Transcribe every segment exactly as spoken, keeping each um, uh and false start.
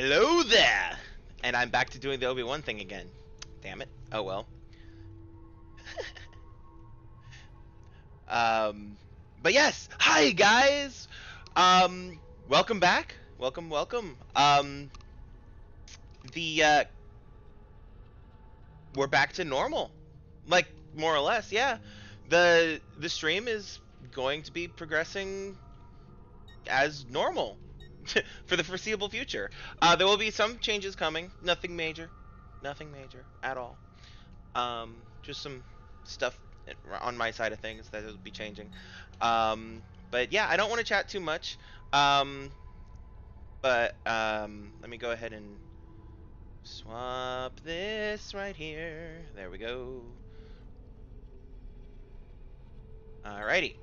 Hello there! And I'm back to doing the Obi-Wan thing again. Damn it. Oh well. um, but yes! Hi, guys! Um, welcome back. Welcome, welcome. Um, the, uh... We're back to normal. Like, more or less, yeah. The, the stream is going to be progressing as normal. For the foreseeable future. Uh, there will be some changes coming. Nothing major. Nothing major at all. Um, just some stuff on my side of things that will be changing. Um, but yeah, I don't want to chat too much. Um, but um, let me go ahead and swap this right here. There we go. Alrighty.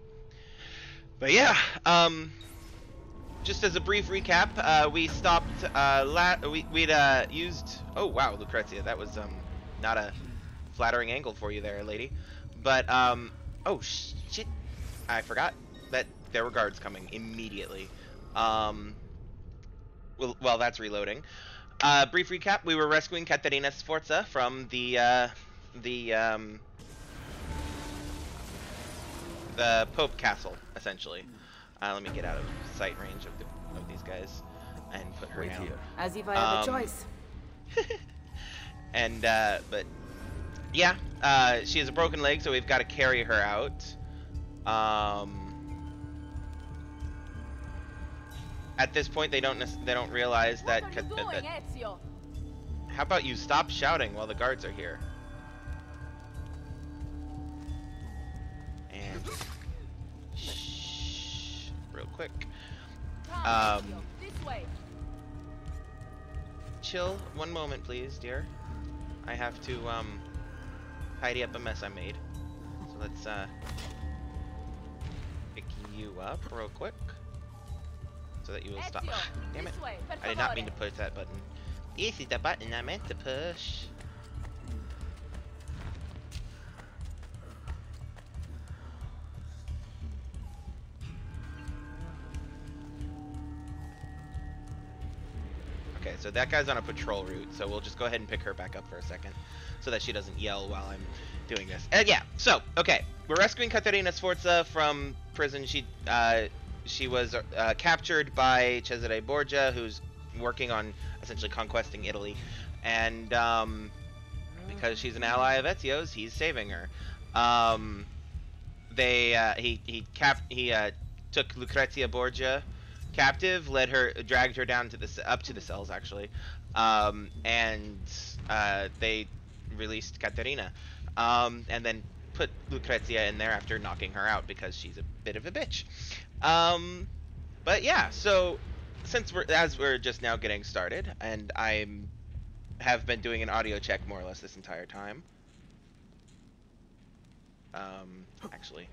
But yeah, um... just as a brief recap, uh, we stopped, uh, la we, we'd, uh, used, oh wow, Lucrezia, that was, um, not a flattering angle for you there, lady, but, um, oh, shit, I forgot that there were guards coming immediately, um, well, well that's reloading. Uh, brief recap, we were rescuing Caterina Sforza from the, uh, the, um, the Pope Castle, essentially. Uh, let me get out of sight range of, the, of these guys and put her Wait down. Here. As if I had um, a choice. and, uh, but, yeah, uh, she has a broken leg, so we've got to carry her out. Um, at this point, they don't they don't realize what that... What are you doing, that, Ezio? How about you stop shouting while the guards are here? And... real quick. Um, chill one moment, please, dear. I have to um, tidy up a mess I made. So let's uh, pick you up real quick so that you will stop. Damn it. I did not mean to push that button. This is the button I meant to push. Okay, so that guy's on a patrol route, so we'll just go ahead and pick her back up for a second so that she doesn't yell while I'm doing this. And yeah, so, okay, we're rescuing Caterina Sforza from prison. She uh, she was uh, captured by Cesare Borgia, who's working on essentially conquesting Italy. And um, because she's an ally of Ezio's, he's saving her. Um, they uh, He, he, cap he uh, took Lucrezia Borgia captive, led her, dragged her down to the up to the cells actually, um, and uh, they released Caterina, um, and then put Lucrezia in there after knocking her out because she's a bit of a bitch. Um, but yeah, so since we're as we're just now getting started, and I have been doing an audio check more or less this entire time. Um, actually.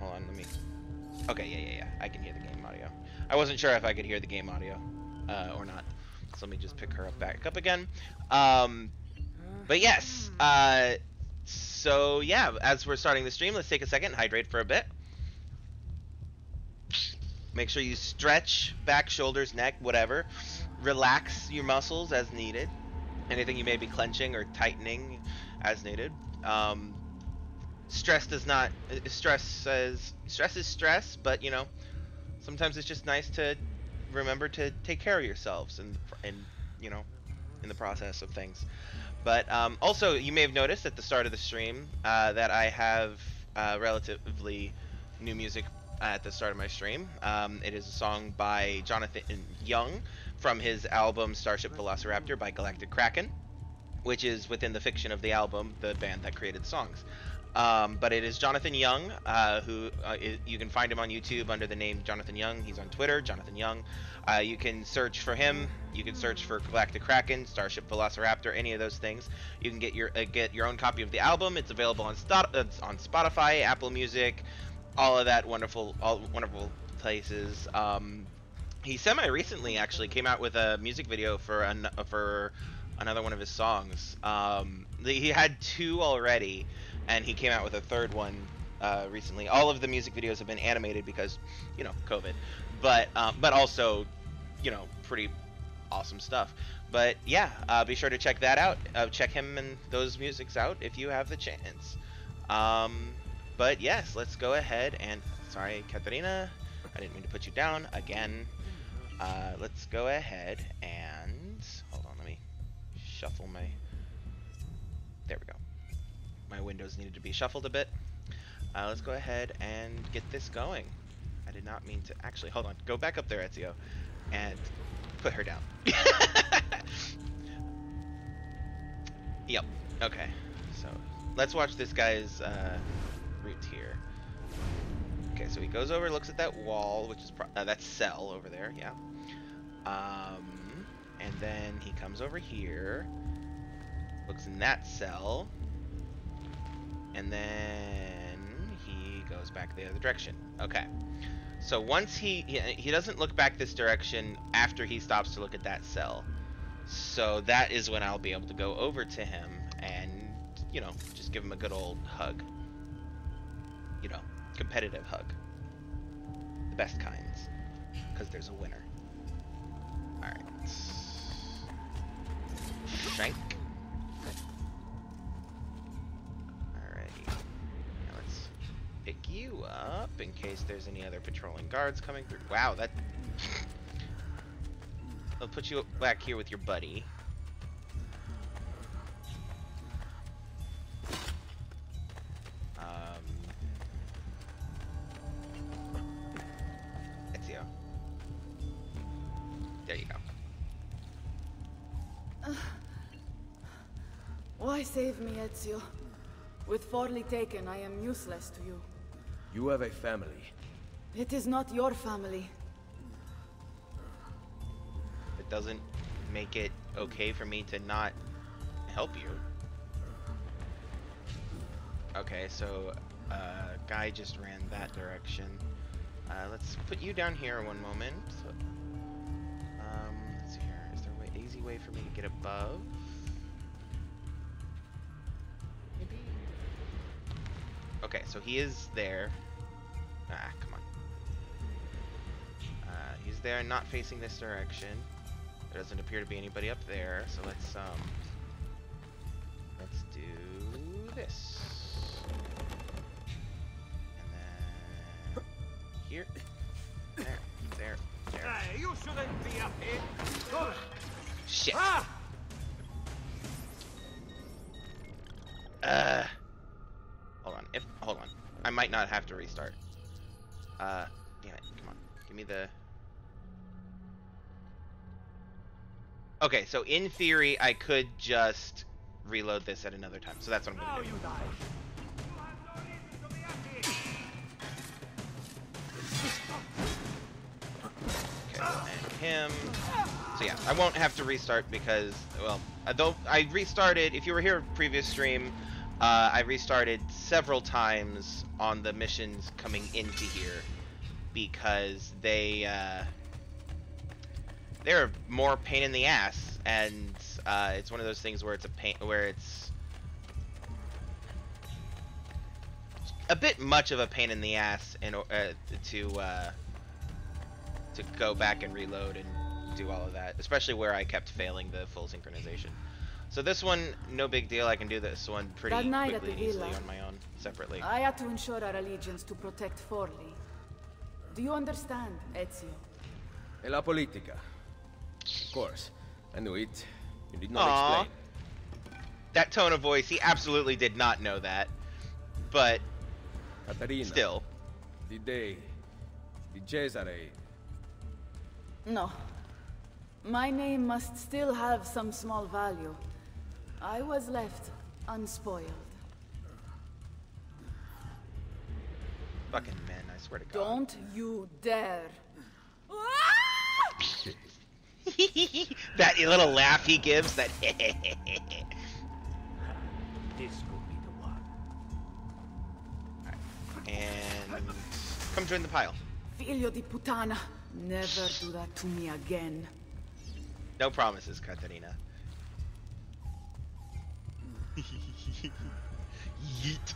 Hold on, let me... Okay, yeah, yeah, yeah. I can hear the game audio. I wasn't sure if I could hear the game audio uh, or not. So let me just pick her up back up again. Um, but yes, uh, so yeah, as we're starting the stream, let's take a second and hydrate for a bit. Make sure you stretch back, shoulders, neck, whatever. Relax your muscles as needed. Anything you may be clenching or tightening as needed. Um, Stress does not stress is stress is stress, but you know, sometimes it's just nice to remember to take care of yourselves and and you know, in the process of things. But um, also, you may have noticed at the start of the stream uh, that I have uh, relatively new music at the start of my stream. Um, it is a song by Jonathan Young from his album Starship Velociraptor by Galactic Kraken, which is within the fiction of the album, the band that created songs. Um, but it is Jonathan Young, uh, who uh, is, you can find him on YouTube under the name Jonathan Young. He's on Twitter, Jonathan Young. Uh, you can search for him. You can search for Galactic Kraken, Starship Velociraptor, any of those things. You can get your uh, get your own copy of the album. It's available on Sto uh, on Spotify, Apple Music, all of that wonderful all wonderful places. Um, he semi recently actually came out with a music video for an for another one of his songs. Um, he had two already. and he came out with a third one uh, recently. All of the music videos have been animated because, you know, COVID, but um, but also, you know, pretty awesome stuff. But yeah, uh, be sure to check that out. Uh, check him and those musics out if you have the chance. Um, but yes, let's go ahead and, sorry, Katerina, I didn't mean to put you down again. Uh, let's go ahead and, hold on, let me shuffle my, there we go. My windows needed to be shuffled a bit. Uh, let's go ahead and get this going. I did not mean to, actually, hold on, go back up there, Ezio, and put her down. Yep, okay, so let's watch this guy's uh, route here. Okay, so he goes over, looks at that wall, which is pro uh, that cell over there, yeah. Um, and then he comes over here, looks in that cell, and then he goes back the other direction. Okay, so once he, he he doesn't look back this direction after he stops to look at that cell, so that is when I'll be able to go over to him and, you know, just give him a good old hug, you know. Competitive hug, the best kinds, because there's a winner. All right, shank. All right, now let's pick you up in case there's any other patrolling guards coming through. Wow, that. I'll put you back here with your buddy. Save me, Ezio. With Forli taken, I am useless to you. You have a family. It is not your family. It doesn't make it okay for me to not help you. Okay, so uh, guy just ran that direction. Uh, let's put you down here one moment. Um, let's see here. Is there a way, easy way for me to get above? Okay, so he is there. Ah, come on. Uh, he's there, not facing this direction. There doesn't appear to be anybody up there, so let's um, let's do this, and then here, there, there, there. Hey, you shouldn't be up here. Go. Shit. Ah! Uh. If, hold on, I might not have to restart. Uh, damn it, come on, give me the... Okay, so in theory, I could just reload this at another time, so that's what I'm gonna do. Okay, and him. So yeah, I won't have to restart because, well, though I restarted, if you were here previous stream, Uh, I restarted several times on the missions coming into here because they, uh, they're more pain in the ass, and uh, it's one of those things where it's a pain, where it's a bit much of a pain in the ass and uh, to uh, to go back and reload and do all of that, especially where I kept failing the full synchronization. So this one, no big deal. I can do this one pretty quickly and easily on my own, separately. I had to ensure our allegiance to protect Forli. Do you understand, Ezio? E la politica. Of course. I knew it. You did not Aww. explain. That tone of voice, he absolutely did not know that. But Caterina, still. Did they... Did Cesare... No. My name must still have some small value. I was left unspoiled. Fucking men, I swear to God. Don't you dare. That little laugh he gives, that This could be the one. Right. And come join the pile. Figlio di puttana. Never do that to me again. No promises, Katerina. Yeet.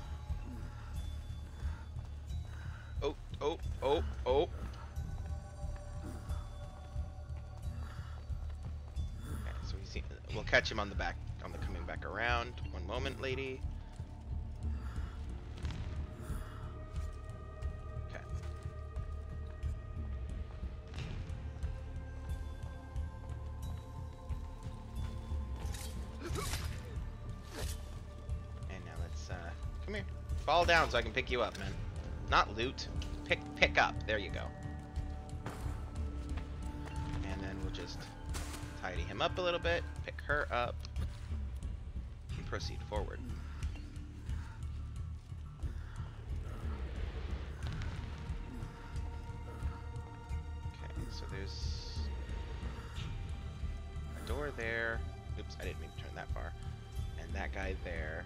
Oh, oh, oh, oh. So he's seen, we'll catch him on the back, on the coming back around. One moment, lady. Fall down so I can pick you up, man. Not loot. Pick pick up. There you go. And then we'll just tidy him up a little bit, pick her up, and proceed forward. Okay, so there's a door there. Oops, I didn't mean to turn that far. And that guy there.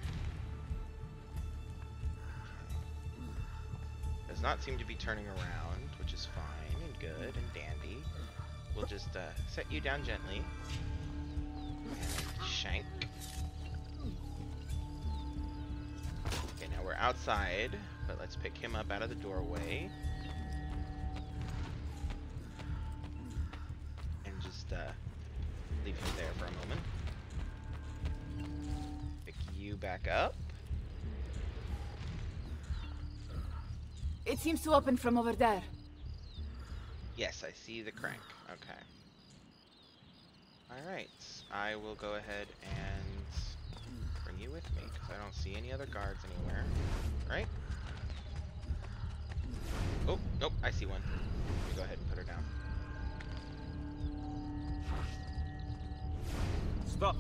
Does not seem to be turning around, which is fine and good and dandy. We'll just uh, set you down gently. And shank. Okay, now we're outside, but let's pick him up out of the doorway. And just uh, leave him there for a moment. Pick you back up. It seems to open from over there. Yes, I see the crank. Okay. Alright. I will go ahead and bring you with me, because I don't see any other guards anywhere. Right? Oh, nope, I see one. Let me go ahead and put her down. Stop.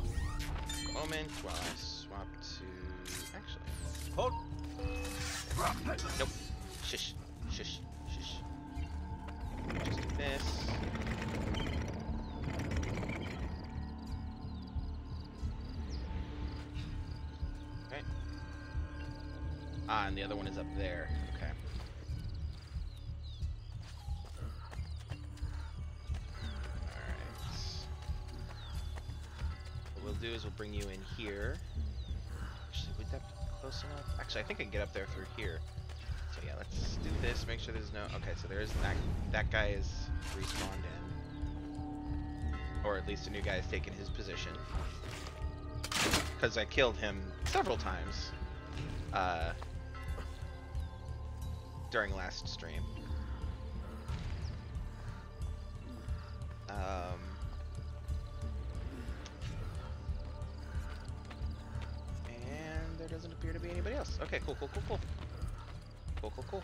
Moment while I swap to... Actually. Hold. Nope. Shush, shush, shush. Just do this. Okay. Ah, and the other one is up there. Okay. Alright. What we'll do is we'll bring you in here. Actually, would that be close enough? Actually, I think I can get up there through here. Yeah, let's do this, make sure there's no... Okay, so there is that... That guy is respawned in. Or at least a new guy has taken his position. Because I killed him several times. Uh, during last stream. Um... And there doesn't appear to be anybody else. Okay, cool, cool, cool, cool. Cool, cool, cool.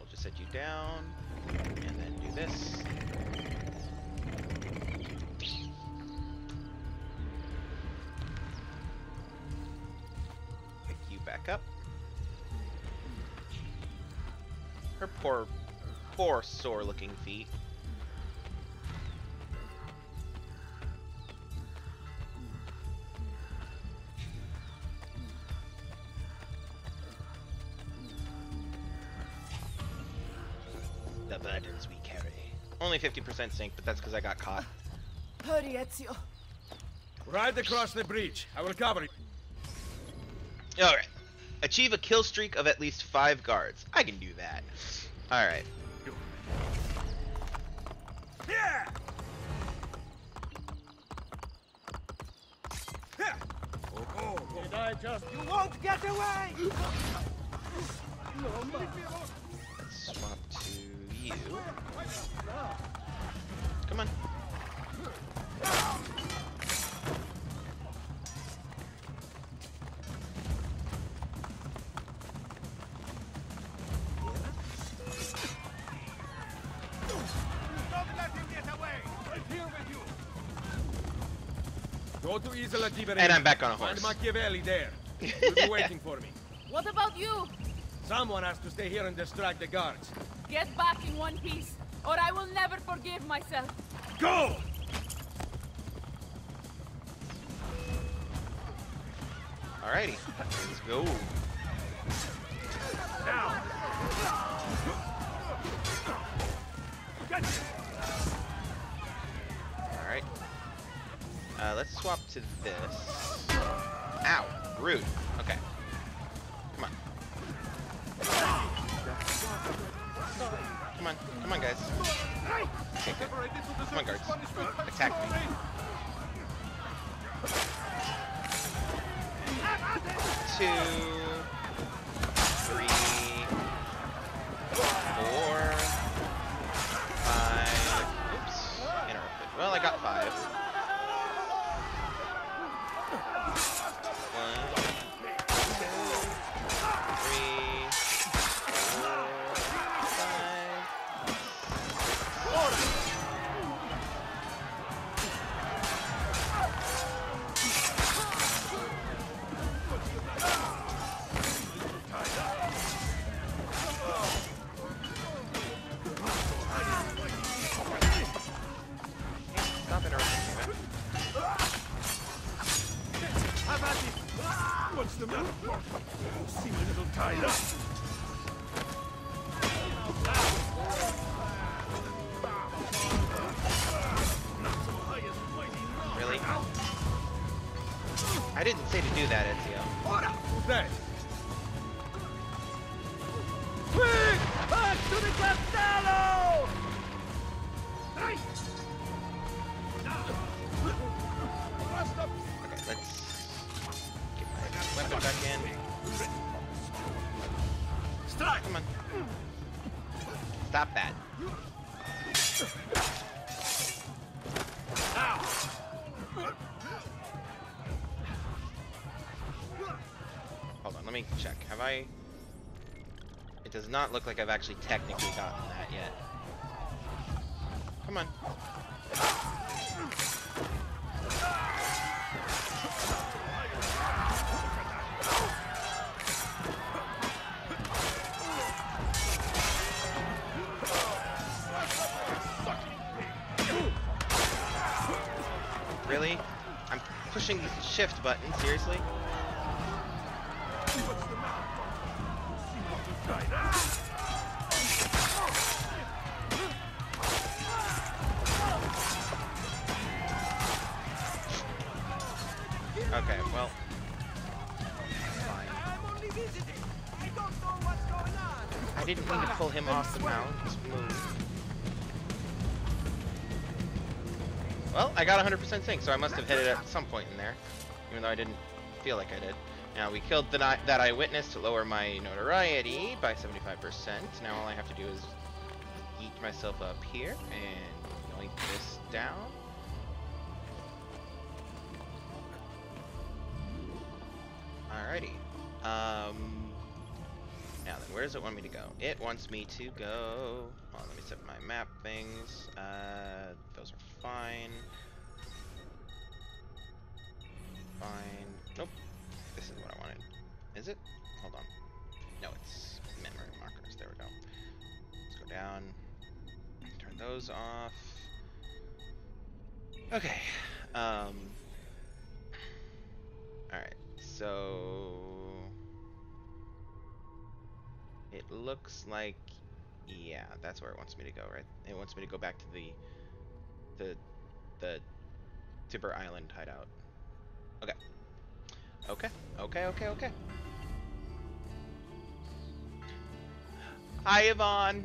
We'll just set you down, and then do this. Pick you back up. Her poor, poor sore-looking feet. Only fifty percent sink, but that's because I got caught. Hurry, Ezio. Ride across the breach. I will cover you. Alright. Achieve a kill streak of at least five guards. I can do that. Alright. Yeah. Oh, oh. Did I just... You won't get away! No, let's swap to... You. Come on. Don't let him get away. I'm here with you. Go to Isola Tiberina. And I'm back on a horse. Find Machiavelli there. He'll be waiting for me. What about you? Someone has to stay here and distract the guards. Get back in one piece, or I will never forgive myself. Go! Alrighty, let's go. Now! Alright. Uh, let's swap to this. Ow, rude. Okay. Come on, come on, guys. Take it. Come on, guards. Attack me. Two, three, four, five. Oops, interrupted. Well, I got five. Do that, Ezio. Who's that? Quick! Back to the Castello! Okay, let's get my weapon back in. Strike! Come on. Stop that. Check. Have I? It does not look like I've actually technically gotten that yet. Come on. Really? I'm pushing the shift button, seriously? Okay, well. I didn't mean to pull him off the mound. Just move. Well, I got one hundred percent sync, so I must have hit it at some point in there. Even though I didn't feel like I did. Now, we killed the that eyewitness to lower my notoriety by seventy-five percent. Now all I have to do is yeet myself up here and yoink this down. Alrighty. Um, now then, where does it want me to go? It wants me to go... Hold on, let me set my map things. Uh, those are fine. Fine. Nope. This is what I wanted. Is it? Hold on. No, it's memory markers. There we go. Let's go down. Turn those off. Okay. Um, Alright. So it looks like, yeah, that's where it wants me to go, right? It wants me to go back to the the the Tiber Island hideout. Okay. Okay. Okay. Okay. Okay. Hi, Yvonne.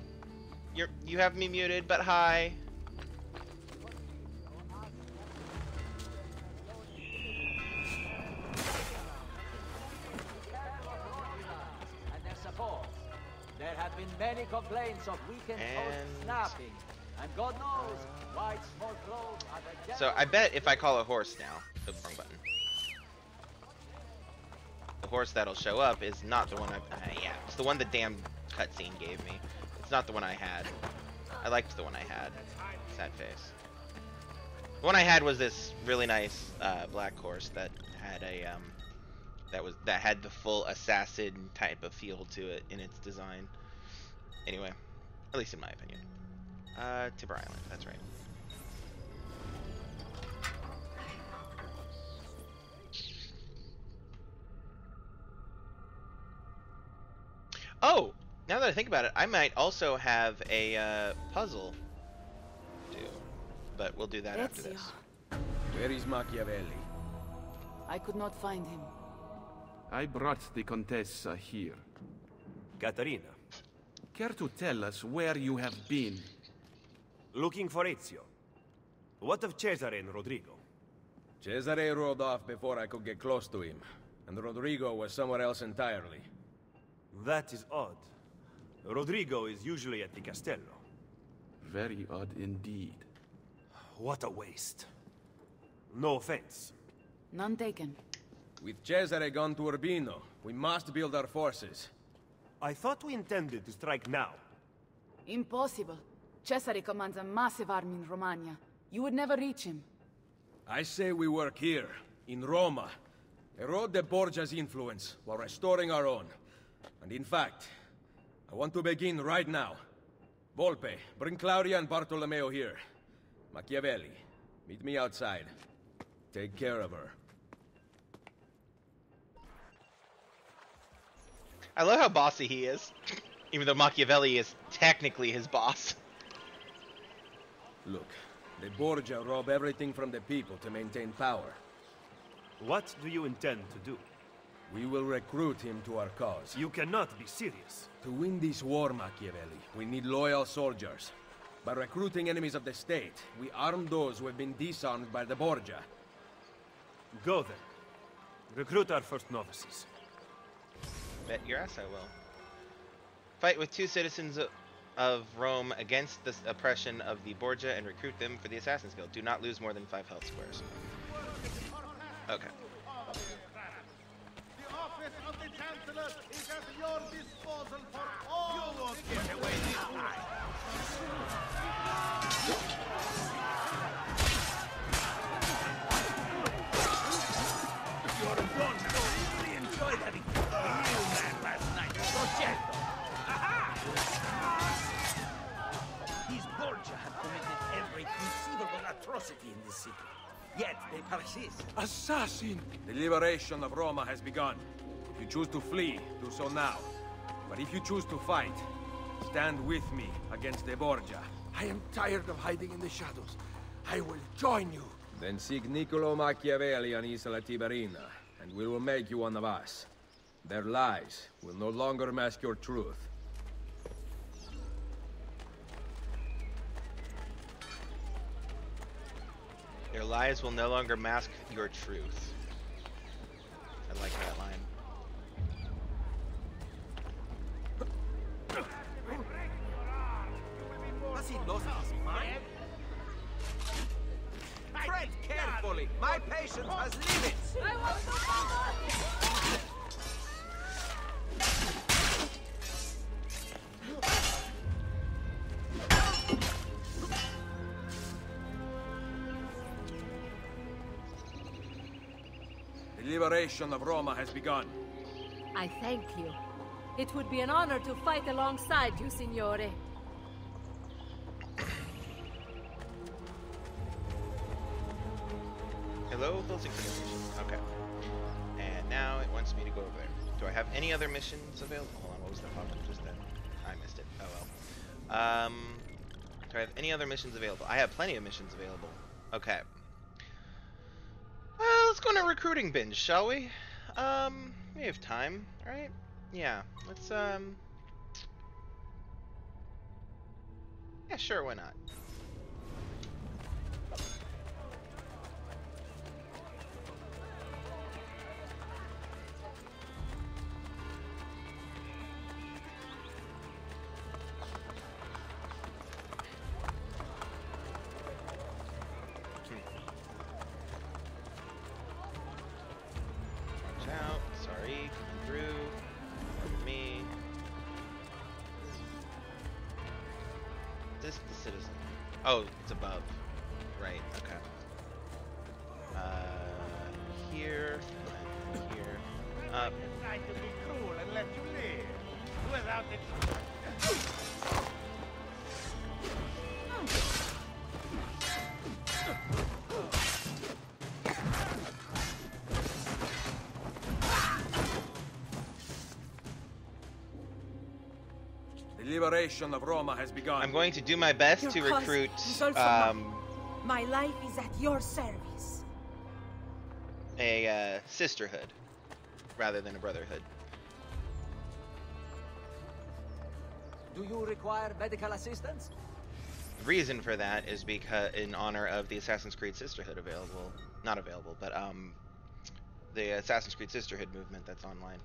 You're you have me muted, but hi. Many complaints of weekend host snapping, and God knows why small clothes are the general. So I bet if I call a horse now, the wrong button. The horse that'll show up is not the one I. Uh, yeah, it's the one the damn cutscene gave me. It's not the one I had. I liked the one I had. Sad face. The one I had was this really nice uh, black horse that had a um, that was that had the full assassin type of feel to it in its design. Anyway, at least in my opinion. Uh, Tiber Island, that's right. Oh! Now that I think about it, I might also have a uh, puzzle to do. But we'll do that Ezio. After this. Where is Machiavelli? I could not find him. I brought the Contessa here. Caterina. Care to tell us where you have been? Looking for Ezio. What of Cesare and Rodrigo? Cesare rode off before I could get close to him, and Rodrigo was somewhere else entirely. That is odd. Rodrigo is usually at the Castello. Very odd indeed. What a waste. No offense. None taken. With Cesare gone to Urbino, we must build our forces. I thought we intended to strike now. Impossible. Cesare commands a massive army in Romagna. You would never reach him. I say we work here, in Roma. Erode the Borgia's influence while restoring our own. And in fact, I want to begin right now. Volpe, bring Claudia and Bartolomeo here. Machiavelli, meet me outside. Take care of her. I love how bossy he is, even though Machiavelli is technically his boss. Look, the Borgia rob everything from the people to maintain power. What do you intend to do? We will recruit him to our cause. You cannot be serious. To win this war, Machiavelli, we need loyal soldiers. By recruiting enemies of the state, we arm those who have been disarmed by the Borgia. Go then. Recruit our first novices. Bet your ass I will. Fight with two citizens of Rome against the oppression of the Borgia and recruit them for the Assassin's Guild. Do not lose more than five health squares. Okay. The office of the Chancellor is at your disposal for all you will get away this time. Atrocity in this city. Yet they persist. Assassin! The liberation of Roma has begun. If you choose to flee, do so now. But if you choose to fight, stand with me against the Borgia. I am tired of hiding in the shadows. I will join you. Then seek Niccolò Machiavelli on Isola Tiberina, and we will make you one of us. Their lies will no longer mask your truth. Their lies will no longer mask your truth. I like that line. Has he lost his mind? Tread carefully! My patience has limits! I want to follow! The liberation of Roma has begun. I thank you. It would be an honor to fight alongside you, Signore. Hello, building condition. Okay. And now it wants me to go over there. Do I have any other missions available? Hold on, what was the problem just then? I missed it. Oh well. Um, do I have any other missions available? I have plenty of missions available. Okay. Let's go on a recruiting binge, shall we? Um, we have time, right? Yeah, let's, um... yeah, sure, why not? Oh, it's above. Right, okay. Uh, here, here, up. I decide to be cruel and let you live without liberation of Roma has begun. I'm going to do my best your to recruit um, my life is at your service. A uh, sisterhood rather than a brotherhood. Do you require medical assistance? The reason for that is because in honor of the Assassin's Creed Sisterhood available, not available, but um, the Assassin's Creed Sisterhood movement that's online.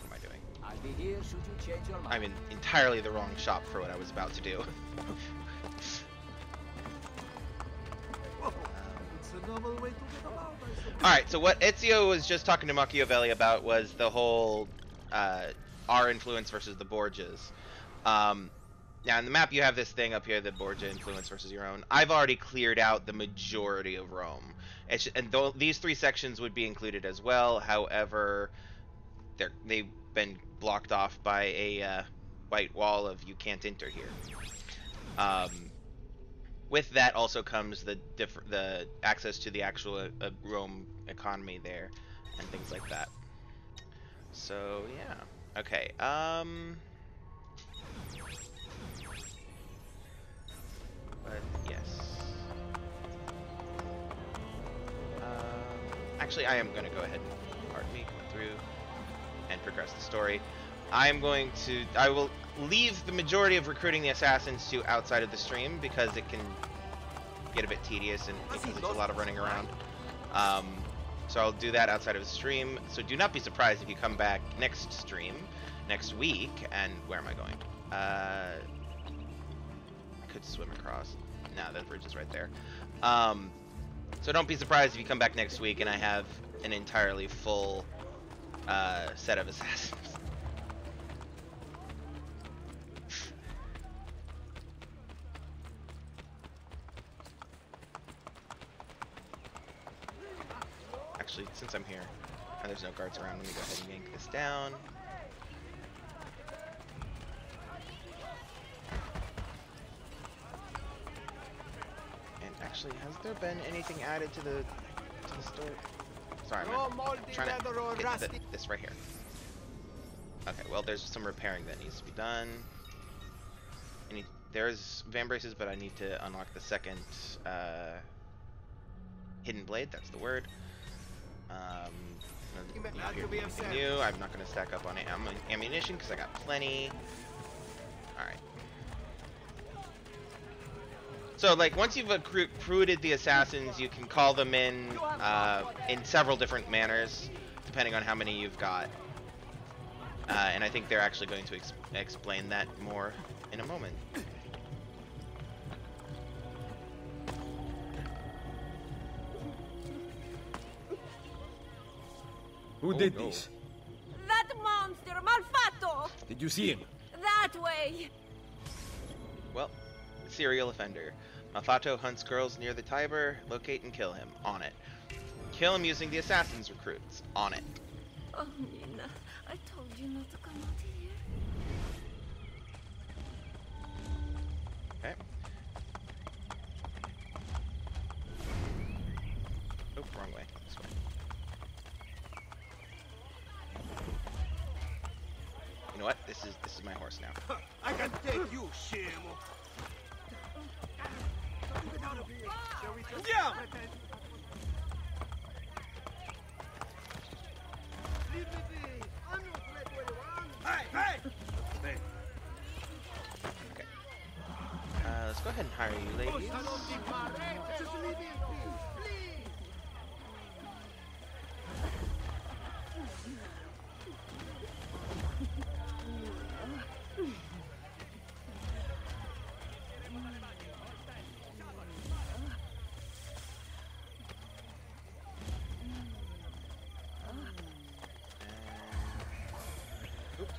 What am I doing? I'll be here should you change your mind. I'm in entirely the wrong shop for what I was about to do. Alright, so what Ezio was just talking to Machiavelli about was the whole uh, our influence versus the Borgias. Um, now, in the map, you have this thing up here, the Borgia influence versus your own. I've already cleared out the majority of Rome. It's, and th these three sections would be included as well. However, they're, they've been blocked off by a uh, white wall of you can't enter here. Um... With that also comes the diff the access to the actual uh, Rome economy there, and things like that. So yeah, okay. Um, but yes. Um, actually, I am going to go ahead and pardon me, go through and progress the story. I am going to. I will. Leave the majority of recruiting the assassins to outside of the stream because it can get a bit tedious and because it's a lot of running around. Um, so I'll do that outside of the stream. So do not be surprised if you come back next stream, next week. And where am I going? Uh, I could swim across. No, that bridge is right there. Um, so don't be surprised if you come back next week and I have an entirely full uh, set of assassins. Since I'm here and there's no guards around, let me go ahead and yank this down. And actually, has there been anything added to the, to the story? Sorry, I'm trying to get the, this right here. Okay, well, there's some repairing that needs to be done. Any, there's van braces, but I need to unlock the second uh, hidden blade. That's the word. Um, not here to new. I'm not going to stack up on am ammunition because I got plenty. Alright. So, like, once you've recruited the assassins, you can call them in uh, in several different manners, depending on how many you've got. Uh, and I think they're actually going to ex explain that more in a moment. Who oh, did no. this? That monster, Malfatto! Did you see him? That way! Well, serial offender. Malfatto hunts girls near the Tiber. Locate and kill him. On it. Kill him using the assassin's recruits. On it. Oh, Nina. I told you not to come out here. Okay. Oh, wrong way. This way. You know what? This is this is my horse now. I can take you, Shimo. Get out of here. Shall we just yeah. Leave me be. I'm not let what you want. Hey, hey. Okay. Uh, let's go ahead and hire you, ladies. Just leave me in peace, please.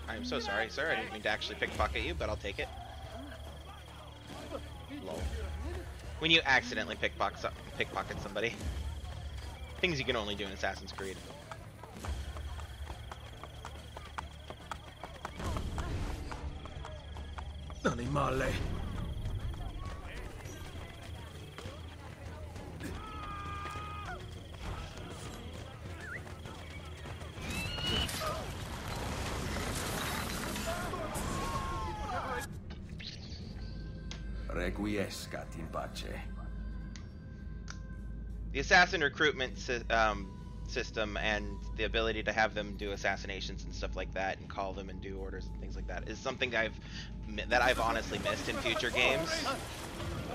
I'm so sorry, sir. I didn't mean to actually pickpocket you, but I'll take it. Lol. When you accidentally pickpocket so pickpocket somebody. Things you can only do in Assassin's Creed. Animale. The assassin recruitment um, system and the ability to have them do assassinations and stuff like that, and call them and do orders and things like that, is something I've that I've honestly missed in future games,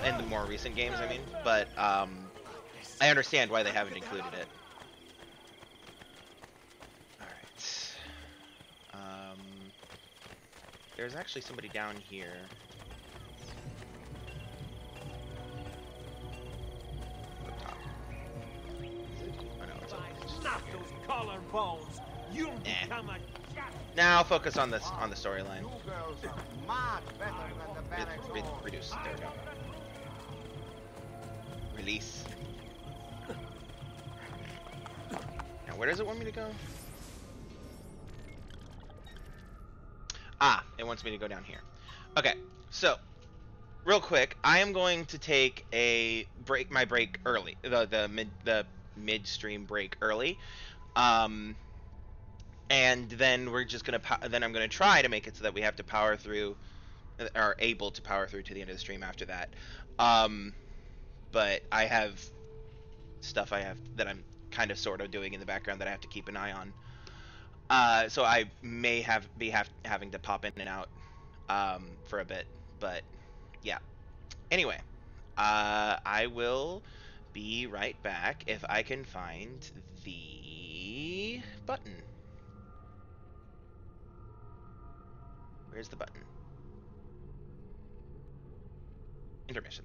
in the more recent games, I mean. But um, I understand why they haven't included it. All right. Um, there's actually somebody down here. Collar bones. You eh. become a cat. Now focus on this on the storyline. Re re reduce. There we go. Release. Now where does it want me to go? Ah, it wants me to go down here. Okay, so real quick, I am going to take a break. My break early. The the mid the midstream break early. Um, and then we're just gonna, then I'm gonna try to make it so that we have to power through, or able to power through to the end of the stream after that. Um, but I have stuff I have that I'm kind of sort of doing in the background that I have to keep an eye on. Uh, so I may have, be have, having to pop in and out, um, for a bit, but yeah. Anyway, uh, I will be right back if I can find the button. Where's the button? Intermission.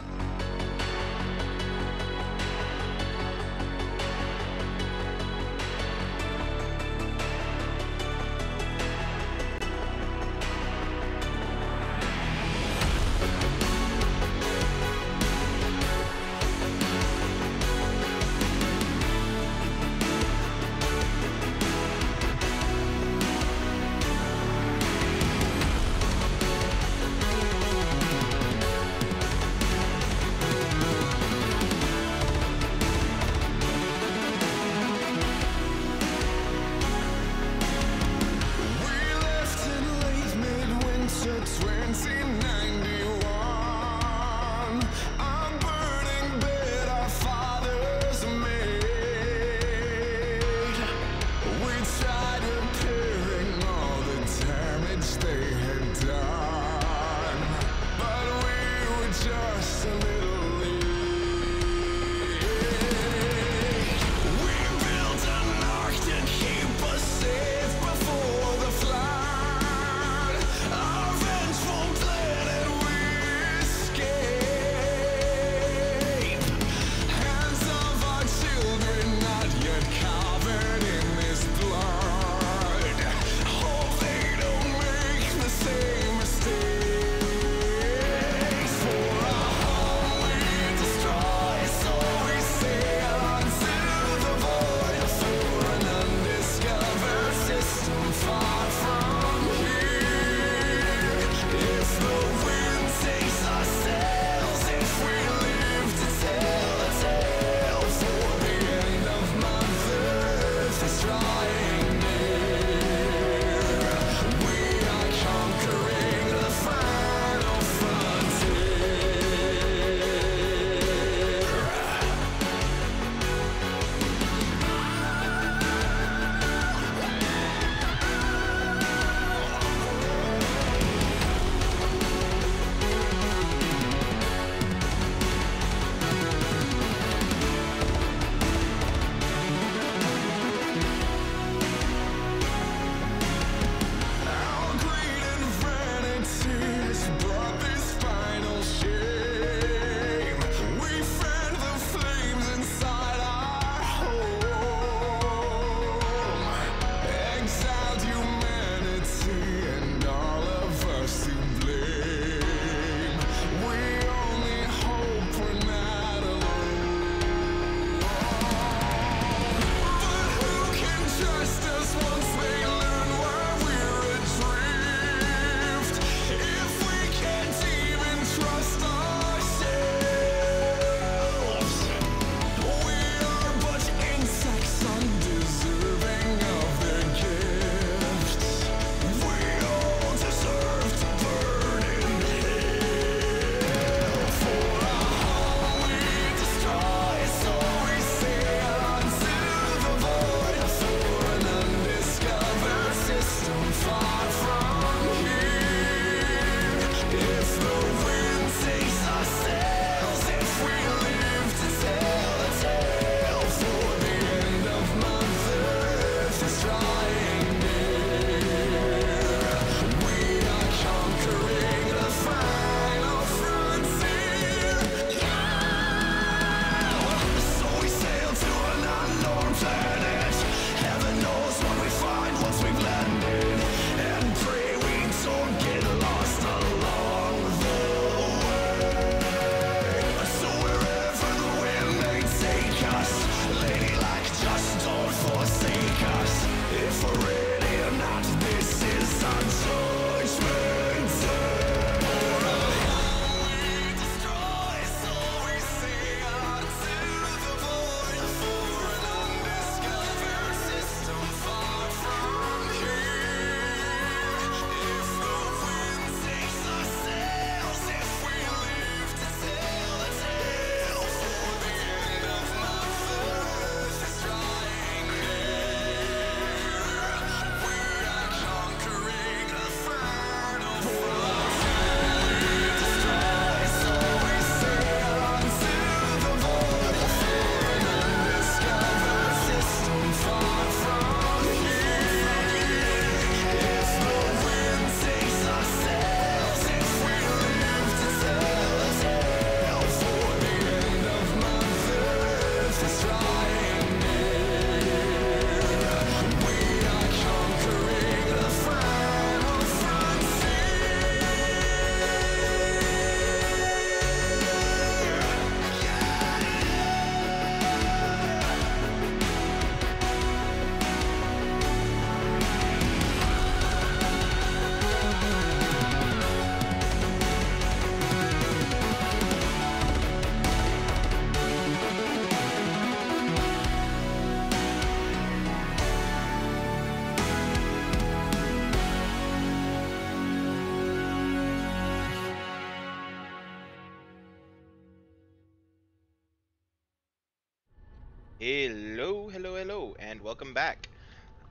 Hello, hello, hello, and welcome back.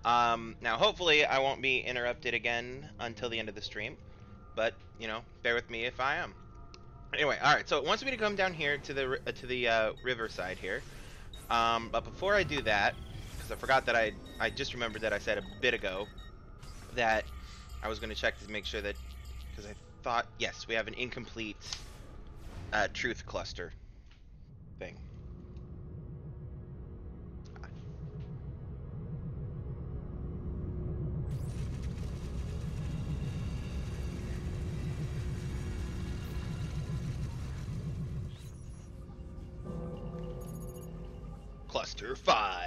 Um, now, hopefully I won't be interrupted again until the end of the stream, but, you know, bear with me if I am. Anyway, alright, so it wants me to come down here to the, uh, to the uh, riverside here, um, but before I do that, because I forgot that I, I just remembered that I said a bit ago that I was going to check to make sure that, because I thought, yes, we have an incomplete uh, truth cluster thing. Cluster five.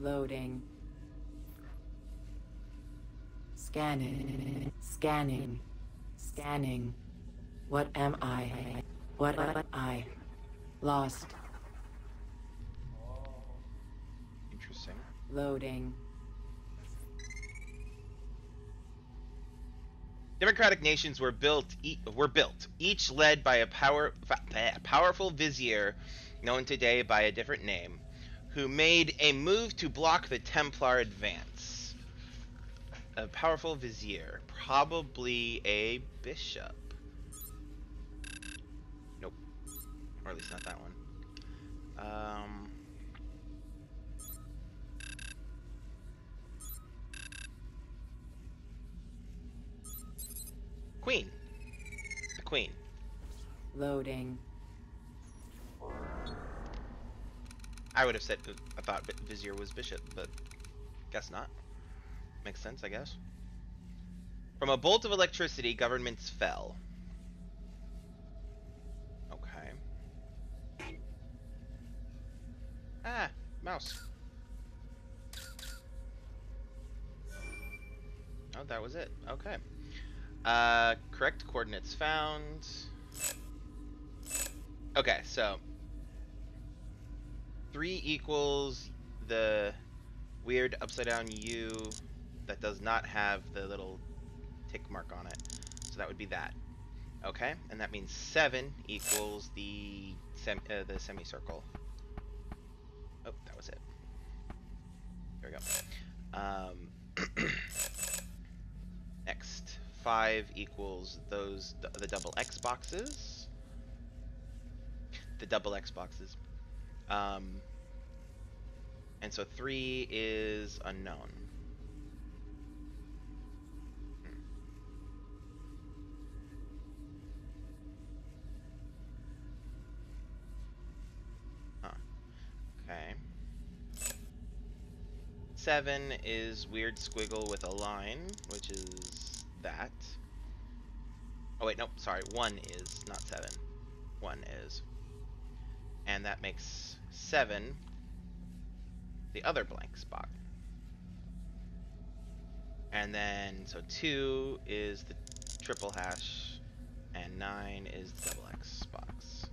Loading. Scanning. Scanning. Scanning. What am I? What am I? Lost. Interesting. Loading. Democratic nations were built, e were built, each led by a power, powerful vizier known today by a different name, who made a move to block the Templar advance. A powerful vizier, probably a bishop. Nope. Or at least not that one. Um... Queen. The Queen. Loading. I would have said I thought Vizier was Bishop, but guess not. Makes sense, I guess. From a bolt of electricity, governments fell. Okay. Ah, mouse. Oh, that was it. Okay. Uh, correct coordinates found. Okay, so three equals the weird upside down U that does not have the little tick mark on it. So that would be that. Okay, and that means seven equals the sem uh, the semicircle. Oh, that was it. There we go. Um, next. Five equals those the double X boxes. The double X boxes. Um, and so three is unknown. Huh. Okay. Seven is weird squiggle with a line, which is that. Oh wait, nope, sorry, one is, not seven. One is. And that makes seven the other blank spot. And then, so two is the triple hash, and nine is the double X box.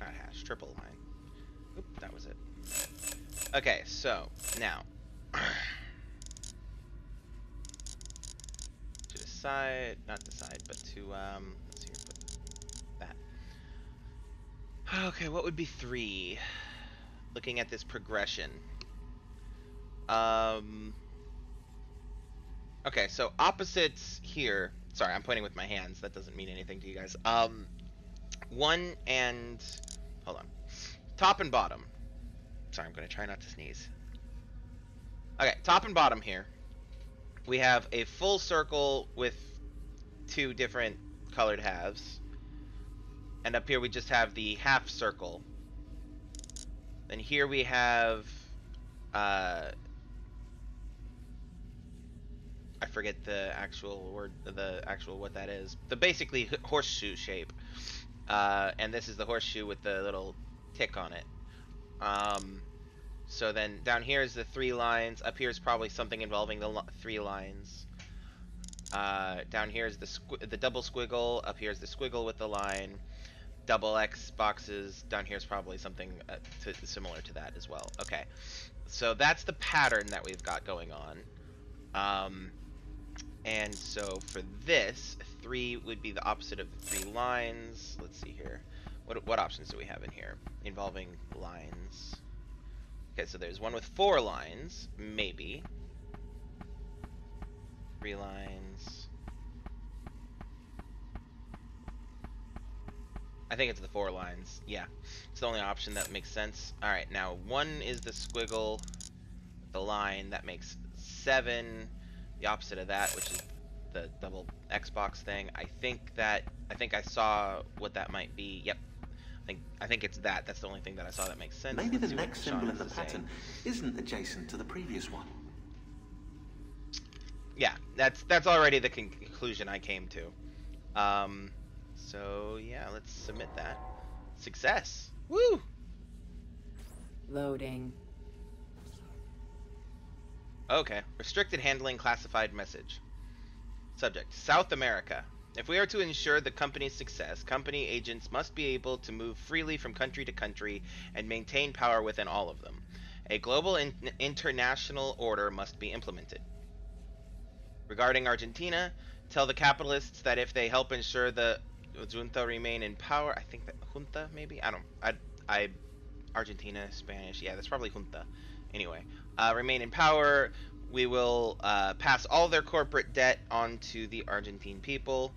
Not hash, triple line. Oop, that was it. Okay, so, now, to decide, not decide, but to, um, let's see here, that. Okay, what would be three? Looking at this progression. Um, okay, so opposites here, sorry, I'm pointing with my hands, that doesn't mean anything to you guys. Um, one and, hold on, top and bottom. Sorry, I'm going to try not to sneeze. Okay, top and bottom here. We have a full circle with two different colored halves. And up here we just have the half circle. Then here we have... Uh, I forget the actual word, the actual what that is. The basically horseshoe shape. Uh, and this is the horseshoe with the little tick on it. Um, so then down here is the three lines. Up here is probably something involving the three lines. Uh, down here is the squ the double squiggle. Up here is the squiggle with the line. Double X boxes. Down here is probably something uh, to similar to that as well. Okay, so that's the pattern that we've got going on. Um, And so for this, three would be the opposite of the three lines. Let's see here. What, what options do we have in here involving lines? Okay, so there's one with four lines, maybe. Three lines. I think it's the four lines. Yeah, it's the only option that makes sense. All right, now one is the squiggle, the line, that makes seven. The opposite of that, which is the double Xbox thing. I think that, I think I saw what that might be. Yep. I think, I think it's that. That's the only thing that I saw that makes sense. Maybe the next symbol in the pattern isn't adjacent to the previous one. Yeah, that's that's already the conclusion I came to. Um, so yeah, let's submit that. Success. Woo. Loading. Okay. Restricted handling classified message. Subject, South America. If we are to ensure the company's success, company agents must be able to move freely from country to country and maintain power within all of them. A global in international order must be implemented. Regarding Argentina, tell the capitalists that if they help ensure the junta remain in power, I think that junta maybe? I don't, I, I, Argentina, Spanish, yeah, that's probably junta. Anyway, uh, remain in power, we will uh, pass all their corporate debt onto the Argentine people.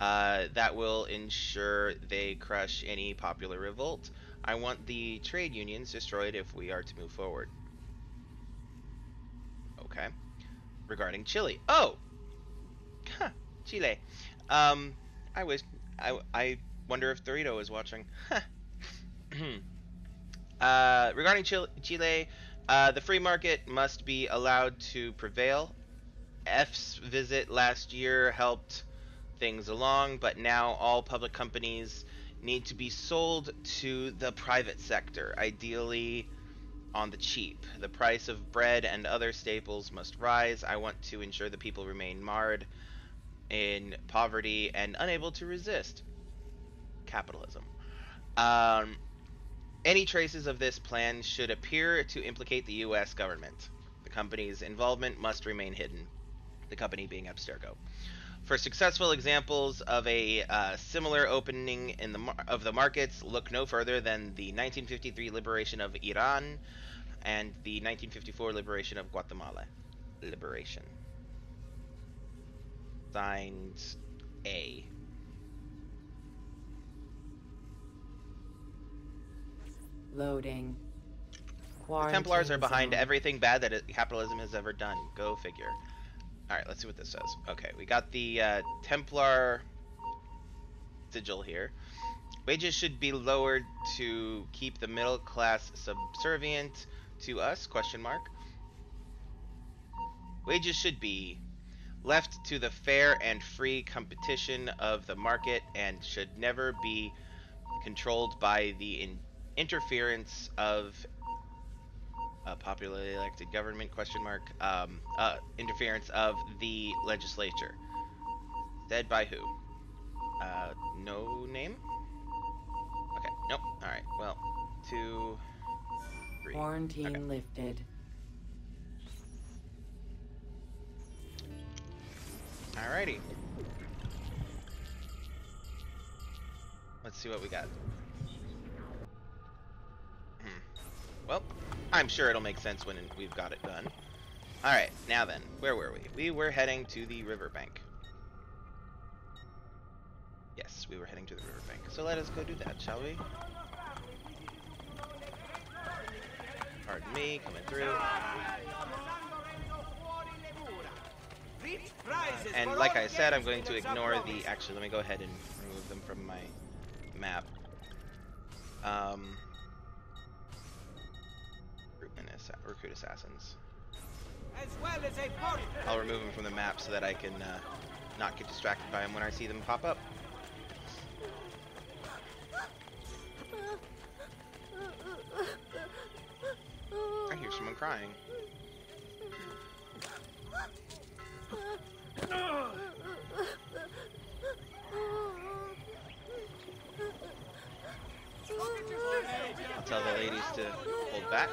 Uh, that will ensure they crush any popular revolt. I want the trade unions destroyed if we are to move forward. Okay. Regarding Chile. Oh! Huh, Chile. Um, I wish... I, I wonder if Dorito is watching. Huh. uh, regarding Chile... Chile Uh, the free market must be allowed to prevail. F's visit last year helped things along, but now all public companies need to be sold to the private sector, ideally on the cheap. The price of bread and other staples must rise. I want to ensure the people remain marred in poverty and unable to resist capitalism. Um... Any traces of this plan should appear to implicate the U S government. The company's involvement must remain hidden, the company being Abstergo. For successful examples of a uh, similar opening in the mar of the markets, look no further than the nineteen fifty-three liberation of Iran and the nineteen fifty-four liberation of Guatemala. Liberation. Signed A. Loading. The Templars are behind everything bad that capitalism has ever done. Go figure. Alright, let's see what this says. Okay, we got the uh, Templar sigil here. Wages should be lowered to keep the middle class subservient to us? Question mark. Wages should be left to the fair and free competition of the market and should never be controlled by the in interference of a popularly elected government question mark um, uh, interference of the legislature. Said by who? Uh, no name? Okay, nope. Alright, well, two, three. Quarantine okay. Lifted. Alrighty. Let's see what we got. Well, I'm sure it'll make sense when we've got it done. Alright, now then, where were we? We were heading to the riverbank. Yes, we were heading to the riverbank. So let us go do that, shall we? Pardon me, coming through. Uh, and like I said, I'm going to ignore the... Actually, let me go ahead and remove them from my map. Um... Recruit assassins. As well as a I'll remove them from the map so that I can uh, not get distracted by them when I see them pop up. I hear someone crying. I'll tell the ladies to hold back.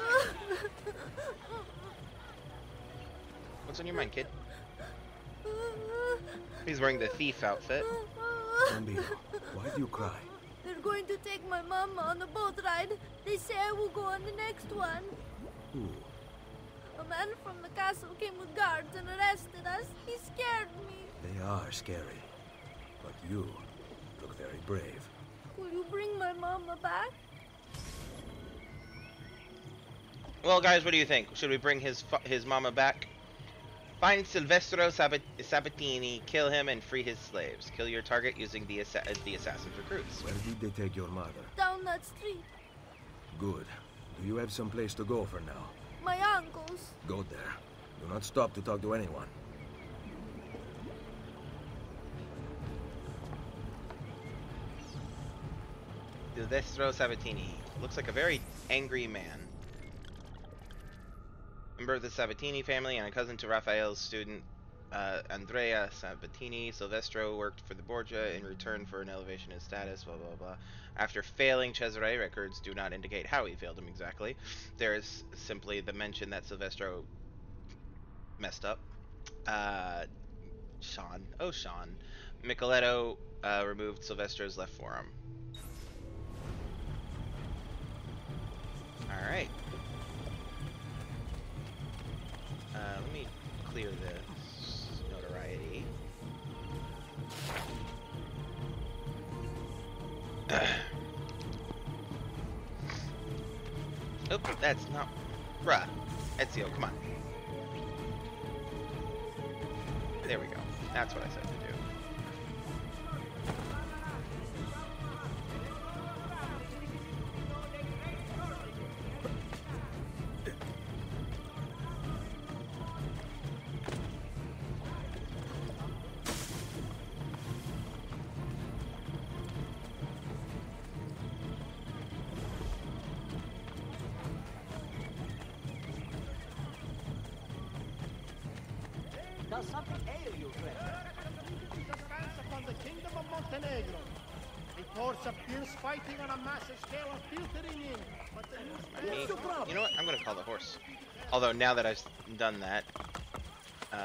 What's on your mind, kid? He's wearing the thief outfit. Bambino, why do you cry? They're going to take my mama on a boat ride. They say I will go on the next one. Who? A man from the castle came with guards and arrested us. He scared me. They are scary. But you look very brave. Will you bring my mama back? Well, guys, what do you think? Should we bring his his mama back? Find Silvestro Sabat Sabatini, kill him, and free his slaves. Kill your target using the, assa the assassin's recruits. Where did they take your mother? Down that street. Good. Do you have some place to go for now? My uncle's. Go there. Do not stop to talk to anyone. Silvestro Sabatini. Looks like a very angry man. Member of the Sabatini family and a cousin to Raphael's student, uh, Andrea Sabatini. Silvestro worked for the Borgia in return for an elevation in status, blah, blah, blah. After failing Cesare, records do not indicate how he failed him exactly. There is simply the mention that Silvestro messed up. Uh, Sean. Oh, Sean. Micheletto uh, removed Silvestro's left forearm. Alright. Uh, let me clear this notoriety. Oop, that's not... Bruh. Ezio, come on. There we go. That's what I said to do. You know what? I'm gonna call the horse. Although now that I've done that, um,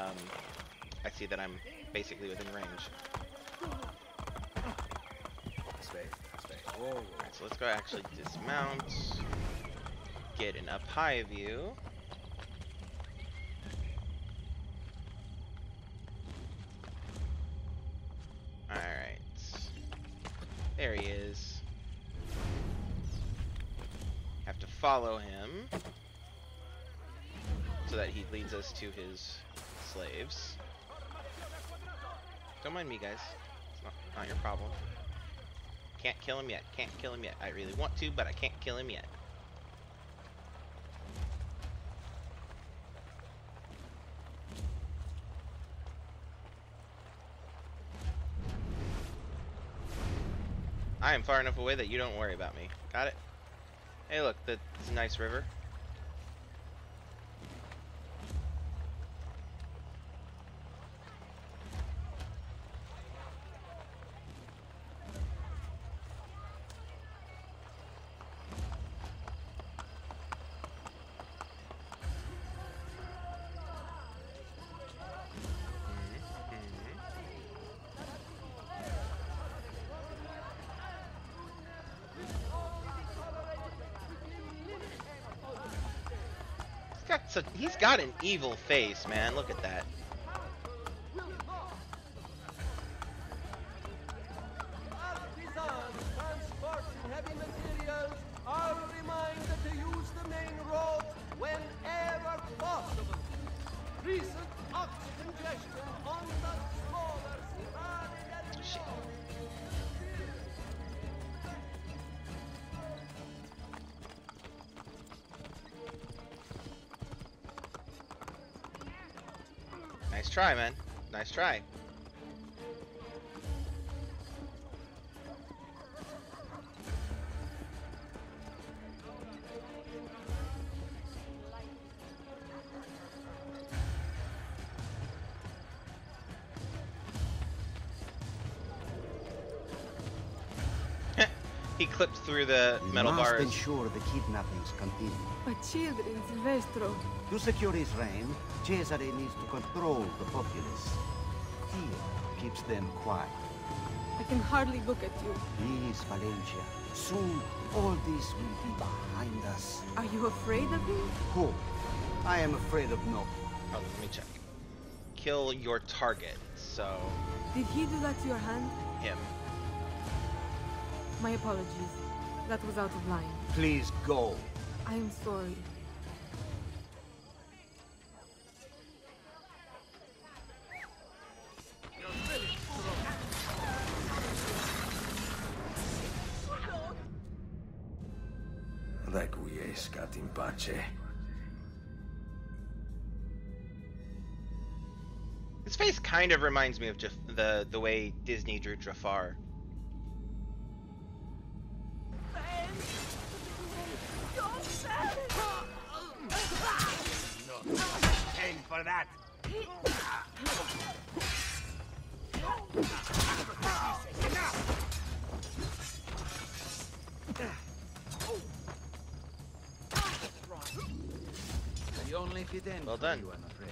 I see that I'm basically within range. Stay, stay. Whoa. All right, so let's go actually dismount. Get an up high view. All right. There he is. Follow him so that he leads us to his slaves. Don't mind me, guys. It's not, not your problem. Can't kill him yet. Can't kill him yet. I really want to, but I can't kill him yet. I am far enough away that you don't worry about me. Got it? Hey, look, that's a nice river. So he's got an evil face, man. Look at that. Nice try, man. Nice try. He clipped through the we metal must bars. Ensure the kidnappings continue. But children, Silvestro. To secure his reign, Cesare needs to control the populace. fear keeps them quiet. I can hardly look at you. Please, Valencia. Soon, all this will be behind us. Are you afraid of me? Who? I am afraid of no. Oh, let me check. Kill your target, so... Did he do that to your hand? Him. My apologies. That was out of line. Please go. I am sorry. Requiescat in pace. His face kind of reminds me of Jaf the the way Disney drew Jafar. Aim for that. The only fit in. Well done. You, I'm afraid.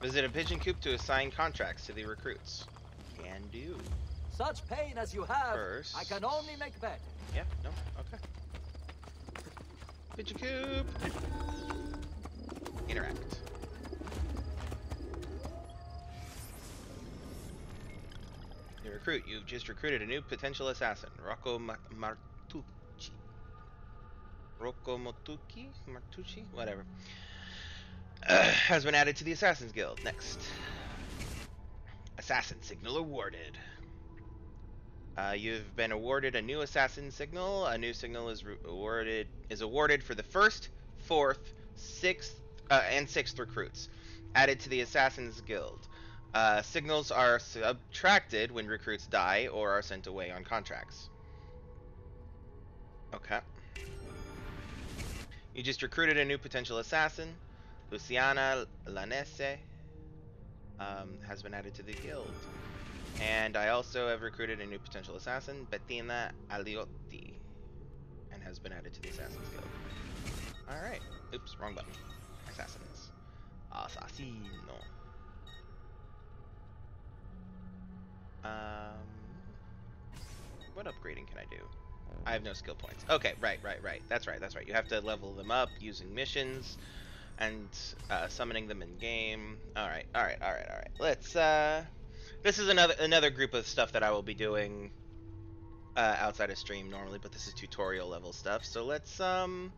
Visit a pigeon coop to assign contracts to the recruits. Can do. Such pain as you have, first. I can only make better. Yeah, no, okay. Pigeon coop. Interact. You recruit. You've just recruited a new potential assassin, Rocco Martucci. Rocco Martucci? Martucci? Whatever. Uh, has been added to the Assassin's Guild. Next. Assassin signal awarded. Uh, you've been awarded a new assassin signal. A new signal is awarded is awarded for the first, fourth, sixth, uh, and sixth recruits added to the Assassin's Guild. Uh, signals are subtracted when recruits die or are sent away on contracts. Okay. You just recruited a new potential assassin, Luciana Lanese, um, has been added to the guild. And I also have recruited a new potential assassin, Bettina Aliotti, and has been added to the Assassin's Guild. Alright. Oops, wrong button. Assassins. Assassino. Um, what upgrading can I do? I have no skill points. Okay, right, right, right. That's right, that's right. You have to level them up using missions and uh, summoning them in-game. Alright, alright, alright, alright. Let's, uh... This is another another group of stuff that I will be doing uh, outside of stream normally, but this is tutorial level stuff. So let's, um,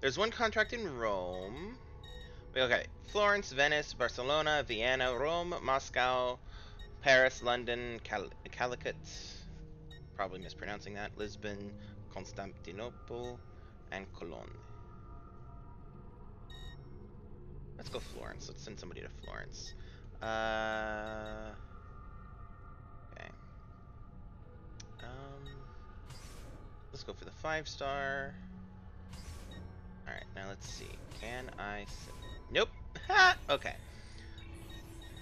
there's one contract in Rome. Okay, Florence, Venice, Barcelona, Vienna, Rome, Moscow, Paris, London, Cal Calicut, probably mispronouncing that, Lisbon, Constantinople, and Cologne. Let's go Florence. Let's send somebody to Florence. Uh... Um, let's go for the five star. All right, now let's see. Can I? Nope. Ha! Okay.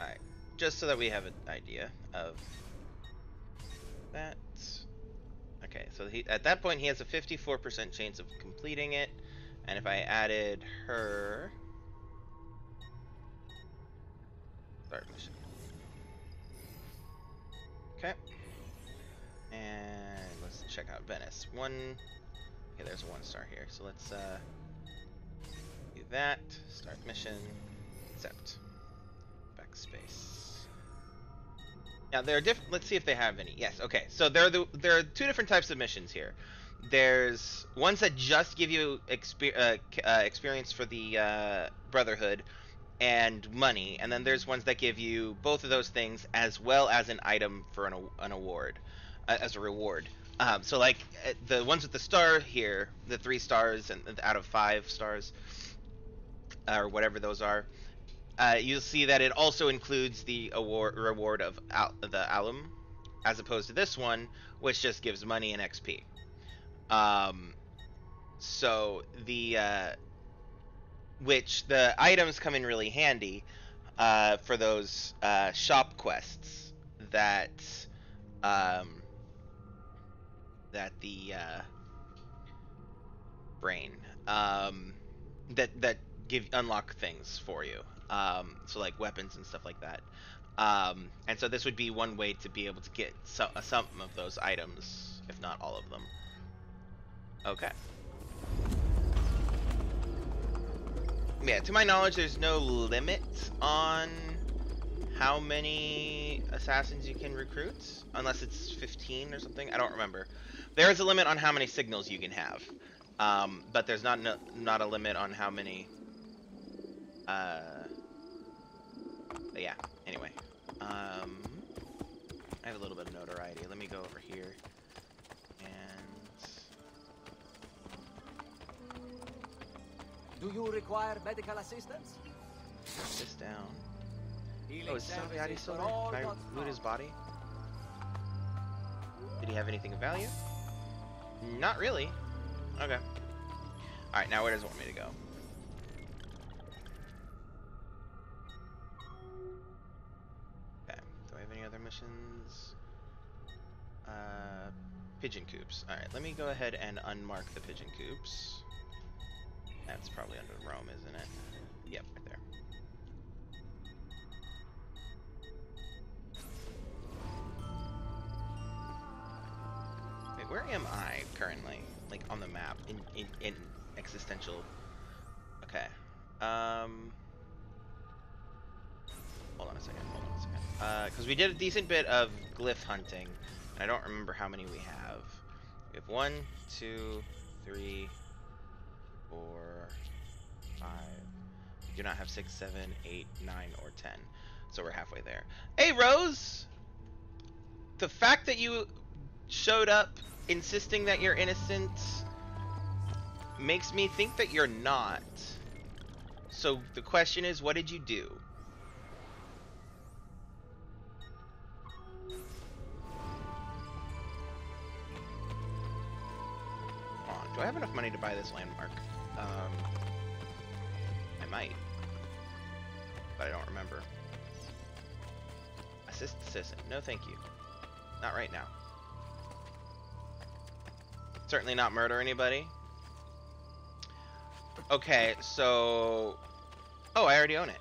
All right. Just so that we have an idea of that. Okay. So he, at that point, he has a fifty-four percent chance of completing it. And if I added her, start mission. Okay. And let's check out Venice. One. Okay, there's a one star here. So let's uh, do that. Start mission. Accept. Backspace. Now there are different. Let's see if they have any. Yes. Okay. So there are the, there are two different types of missions here. There's ones that just give you exper uh, uh, experience for the uh, Brotherhood and money, and then there's ones that give you both of those things as well as an item for an, an award. As a reward. Um, so like the ones with the star here, the three stars and out of five stars or whatever those are, uh, you'll see that it also includes the award reward of al the alum, as opposed to this one, which just gives money and X P. Um, so the uh, which the items come in really handy uh, for those uh, shop quests that um, that the uh, brain um, that that give unlock things for you um, so like weapons and stuff like that. Um, and so this would be one way to be able to get some, some of those items, if not all of them. Okay. Yeah, to my knowledge, there's no limit on how many assassins you can recruit, unless it's fifteen or something. I don't remember. There is a limit on how many signals you can have, um, but there's not no, not a limit on how many. Uh, but yeah. Anyway, um, I have a little bit of notoriety. Let me go over here. Do you require medical assistance? Put this down. Healing. Oh, is Saviati still there? Can I loot his body? Did he have anything of value? Not really. Okay. Alright, now where does it want me to go? Okay. Do I have any other missions? Uh, pigeon coops. Alright, let me go ahead and unmark the pigeon coops. That's probably under Rome, isn't it? Yep, right there. Wait, where am I currently? Like, on the map, in, in, in existential... Okay. Um... Hold on a second, hold on a second. Uh, because we did a decent bit of glyph hunting, and I don't remember how many we have. We have one, two, three... Four, five. We do not have six, seven, eight, nine, or ten. So we're halfway there. Hey, Rose! The fact that you showed up insisting that you're innocent makes me think that you're not. So the question is, what did you do? Come on, do I have enough money to buy this landmark? Um, I might, but I don't remember. Assist assistant, no thank you. Not right now. Certainly not murder anybody. Okay, so, oh, I already own it.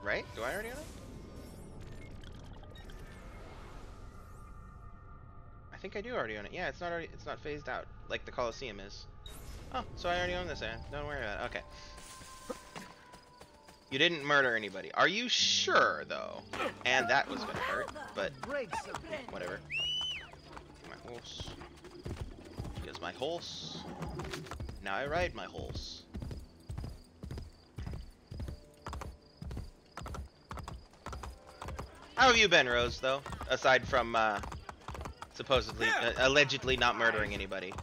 Right, do I already own it? I think I do already own it. Yeah, it's not already, it's not phased out. Like the Colosseum is. Oh, so I already own this, Anne. Don't worry about it. Okay. You didn't murder anybody. Are you sure, though? And that was gonna hurt, but whatever. My horse. Here's my horse. Now I ride my horse. How have you been, Rose, though? Aside from, uh, supposedly, uh, allegedly not murdering anybody.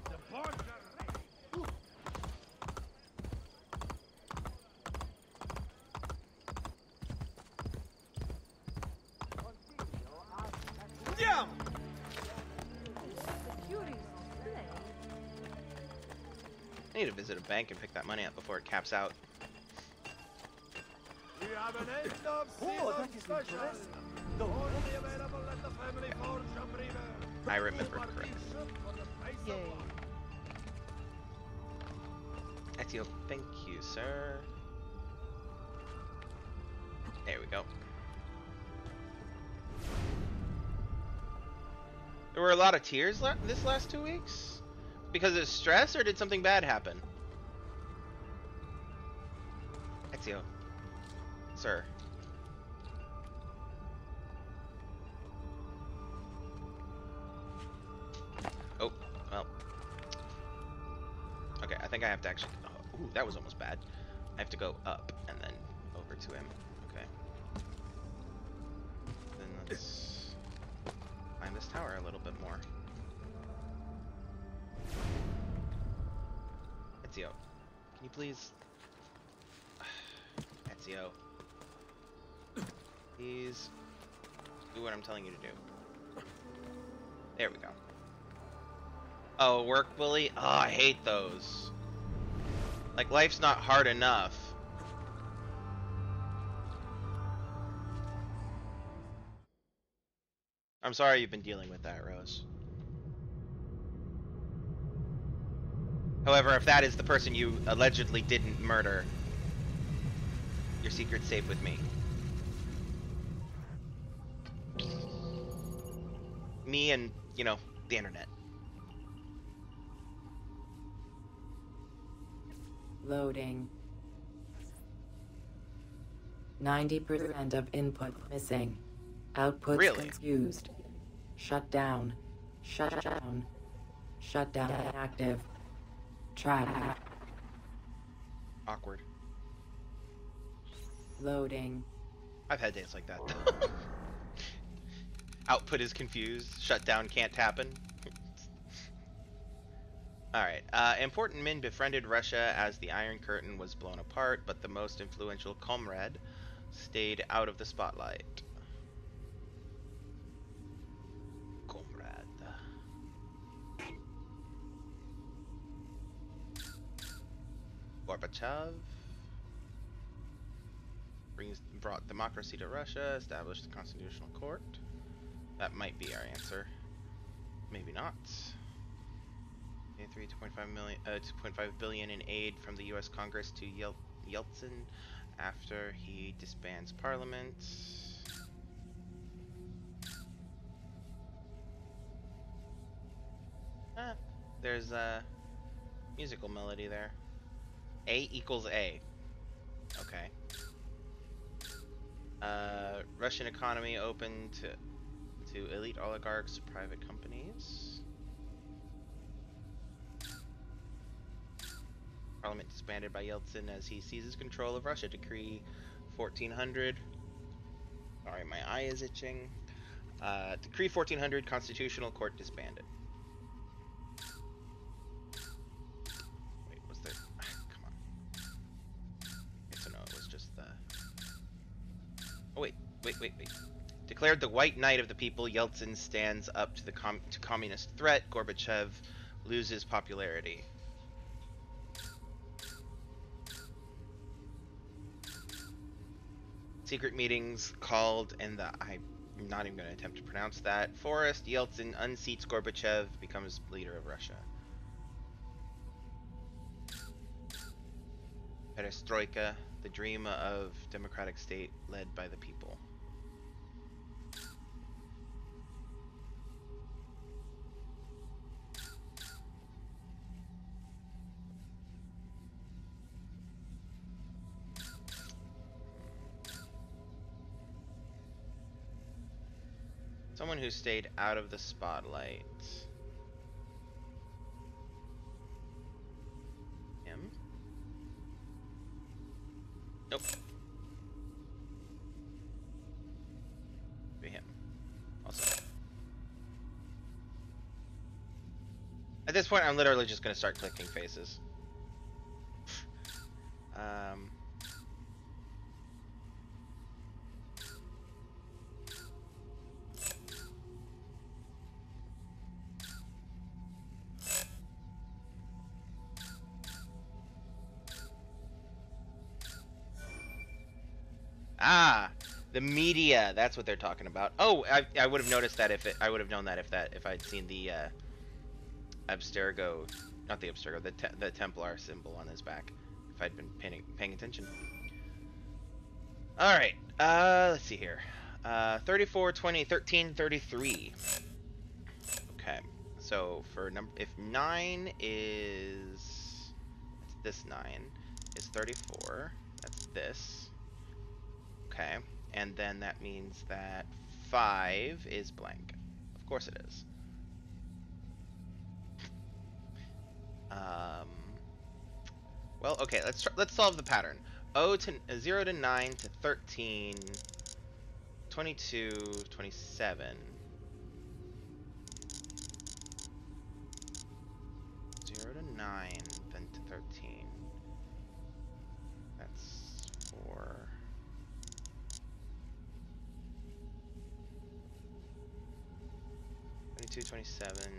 I need to visit a bank and pick that money up before it caps out. We have an end of oh, that is special. The only available at the family forge of River. I remember correctly. Yay. Ezio, thank you, sir. There we go. There were a lot of tears la this last two weeks? Because of stress, or did something bad happen? Ezio. Sir. Oh, well. Okay, I think I have to actually... Oh, ooh, that was almost bad. I have to go up and then over to him. Okay. Then let's climb this tower a little bit more. Ezio, can you please? Ezio, please do what I'm telling you to do. There we go. Oh, work bully? Oh, I hate those. Like, life's not hard enough. I'm sorry you've been dealing with that, Rose. However, if that is the person you allegedly didn't murder, Your secret's safe with me. Me and, you know, the internet. Loading. ninety percent of input missing. Output really? Confused. Shut down. Shut down. Shut down active. Try. Awkward. Loading. I've had days like that. Output is confused. Shut down can't happen. Alright, uh, important men befriended Russia as the Iron Curtain was blown apart, but the most influential comrade stayed out of the spotlight. Comrade. Gorbachev brings, brought democracy to Russia, established the Constitutional Court. That might be our answer. Maybe not. three point five million, uh, two point five billion in aid from the U S Congress to Yel Yeltsin after he disbands Parliament. Ah, there's a musical melody there. A equals A. Okay. Uh, Russian economy open to, to elite oligarchs, private companies. Parliament disbanded by Yeltsin as he seizes control of Russia. Decree fourteen hundred. Sorry, my eye is itching. Uh, Decree fourteen hundred. Constitutional Court disbanded. Wait, was there? Come on. So no, it was just the. Oh wait, wait, wait, wait. Declared the White Knight of the People, Yeltsin stands up to the com to communist threat. Gorbachev loses popularity. Secret meetings called in the, I'm not even going to attempt to pronounce that, forest. Yeltsin unseats Gorbachev, becomes leader of Russia. Perestroika, the dream of democratic state led by the people. Someone who stayed out of the spotlight. Him? Nope. Be him. Also. At this point, I'm literally just gonna start clicking faces. um. Ah, the media. That's what they're talking about. Oh, I, I would have noticed that if it, I would have known that if that if I'd seen the uh, Abstergo, not the Abstergo, the te the Templar symbol on his back. If I'd been paying paying attention. All right. Uh, let's see here. Uh, thirty-four, twenty, thirteen, thirty-three. Okay. So for number, if nine is this nine is thirty-four. That's this. Okay, and then that means that five is blank. Of course it is. Um, well, okay, let's try, let's solve the pattern. O to uh, zero to nine to thirteen, twenty-two, twenty-seven. Zero to nine, then to thirteen. That's four. twenty-two, twenty-seven,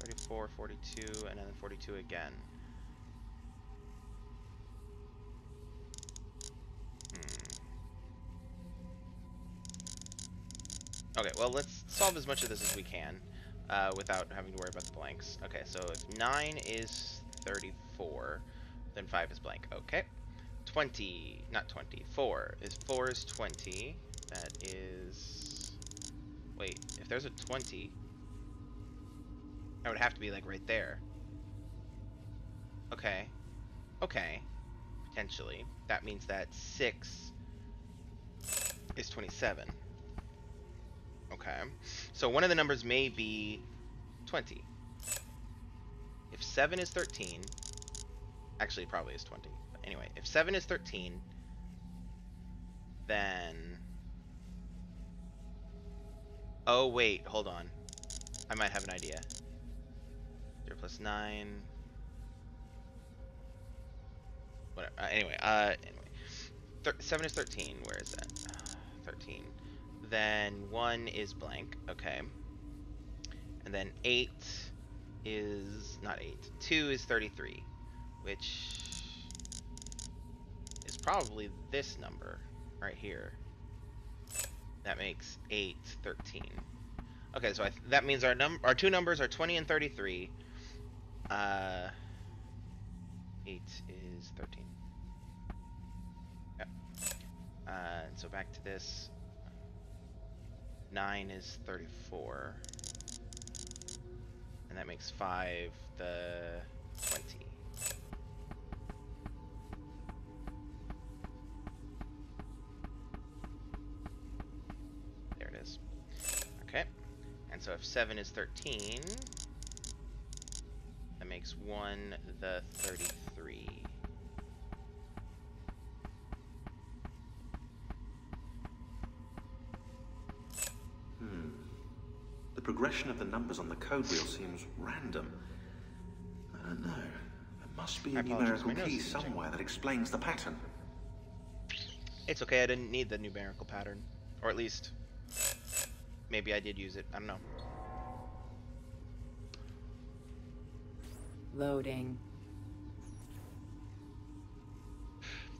thirty-four, forty-two, and then forty-two again. Hmm. Okay, well, let's solve as much of this as we can uh, without having to worry about the blanks. Okay, so if nine is thirty-four, then five is blank. Okay. twenty, not twenty, four. Is four is twenty. That is, wait, if there's a twenty, that would have to be like right there. Okay, okay, potentially. That means that six is twenty-seven. Okay, so one of the numbers may be twenty. If seven is thirteen, actually it probably is twenty. But anyway, if seven is thirteen, then... Oh wait, hold on. I might have an idea. Zero plus nine. Whatever. Uh, anyway, uh, anyway. Thir seven is thirteen. Where is that? Thirteen. Then one is blank. Okay. And then eight is not eight. Two is thirty-three, which is probably this number right here. That makes eight thirteen. Okay, so I th that means our num our two numbers are twenty and thirty-three. Uh, eight is thirteen. Yep. Uh, and so back to this. Nine is thirty-four, and that makes five the twenty. There it is. Okay, and so if seven is thirteen, that makes one the thirty-three. Hmm. The progression of the numbers on the code wheel seems random. I don't know. There must be a numerical key somewhere that explains the pattern. It's okay, I didn't need the numerical pattern. Or at least, maybe I did use it. I don't know. Loading.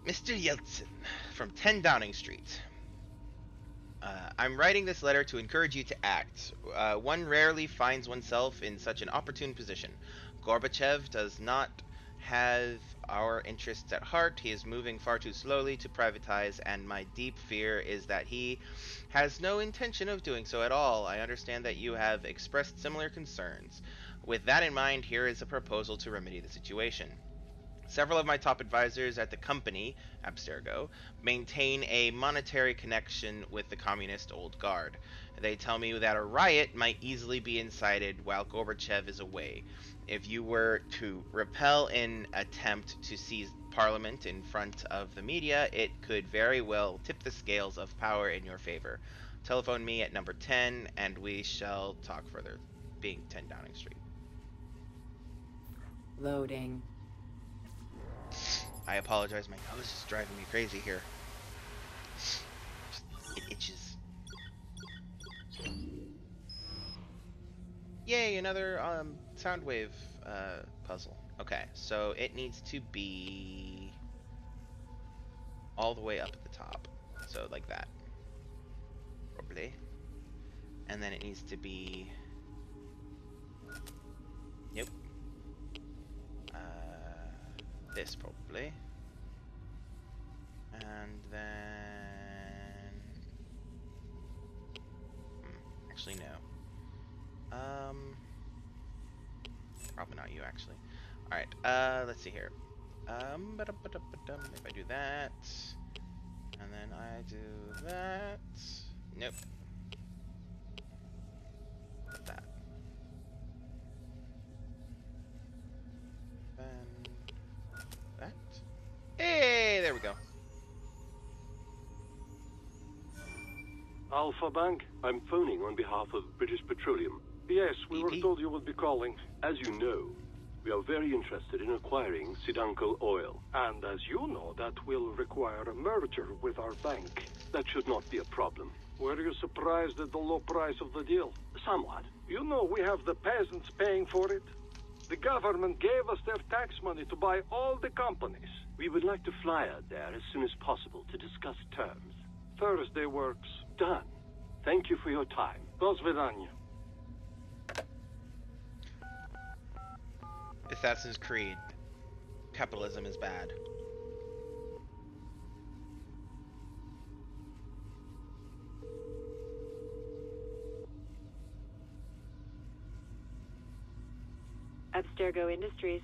Mister Yeltsin, from ten Downing Street. Uh, I'm writing this letter to encourage you to act. Uh, one rarely finds oneself in such an opportune position. Gorbachev does not have our interests at heart. He is moving far too slowly to privatize, and my deep fear is that he has no intention of doing so at all. I understand that you have expressed similar concerns. With that in mind, here is a proposal to remedy the situation. Several of my top advisors at the company, Abstergo, maintain a monetary connection with the communist old guard. They tell me that a riot might easily be incited while Gorbachev is away. If you were to repel an attempt to seize parliament in front of the media, it could very well tip the scales of power in your favor. Telephone me at number ten and we shall talk further. Being ten Downing Street. Loading. I apologize, my nose is driving me crazy here. It itches. Yay, another um, sound wave uh, puzzle. Okay, so it needs to be all the way up at the top. So like that. Probably. And then it needs to be... Nope. Uh... This probably, and then hmm, actually no, um, probably not you actually. All right, uh, let's see here. Um, ba -dum -ba -dum -ba -dum. If I do that, and then I do that, nope, like that. Then. That. Hey, there we go. Alpha Bank, I'm phoning on behalf of British Petroleum. Yes, we were told you would be calling. As you know, we are very interested in acquiring Sidanko Oil. And as you know, that will require a merger with our bank. That should not be a problem. Were you surprised at the low price of the deal? Somewhat. You know we have the peasants paying for it. The government gave us their tax money to buy all the companies. We would like to fly out there as soon as possible to discuss terms. Thursday works. Done. Thank you for your time. Do svidaniya. Assassin's Creed. Capitalism is bad. Abstergo Industries.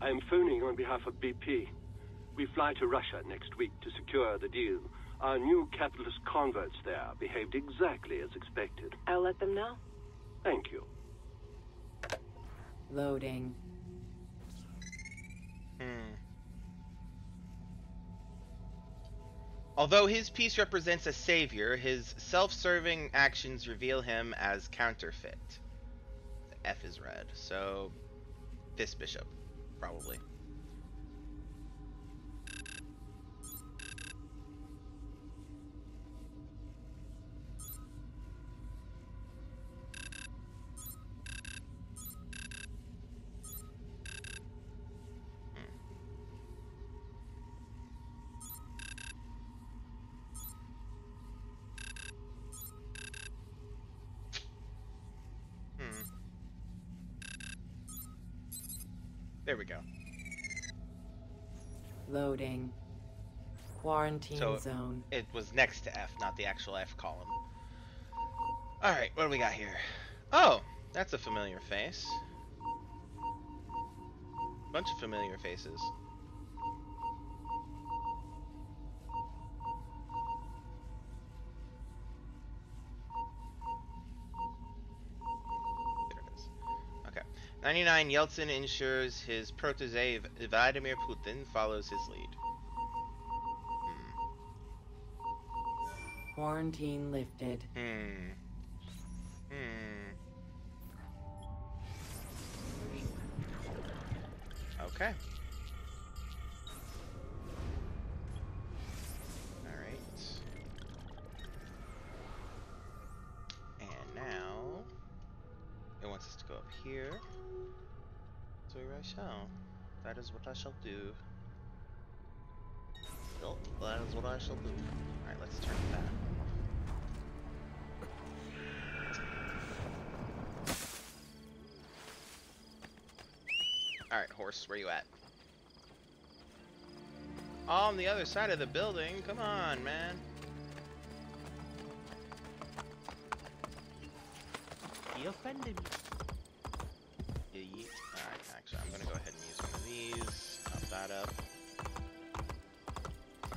I am phoning on behalf of B P. We fly to Russia next week to secure the deal. Our new capitalist converts there behaved exactly as expected. I'll let them know. Thank you. Loading. Hmm. Although his piece represents a savior, his self-serving actions reveal him as counterfeit. The F is red, so this bishop, probably. There we go. Loading. Quarantine so zone. It was next to F, not the actual F column. Alright, what do we got here? Oh, that's a familiar face. Bunch of familiar faces. ninety-nine, Yeltsin ensures his protege Vladimir Putin follows his lead. Hmm. Quarantine lifted. Hmm. Hmm. Okay. Shall. That is what I shall do. Well, that is what I shall do. Alright, let's turn it back. Alright, horse, where you at? On the other side of the building, come on, man. He offended me. Alright, actually, I'm gonna go ahead and use one of these. Pop that up.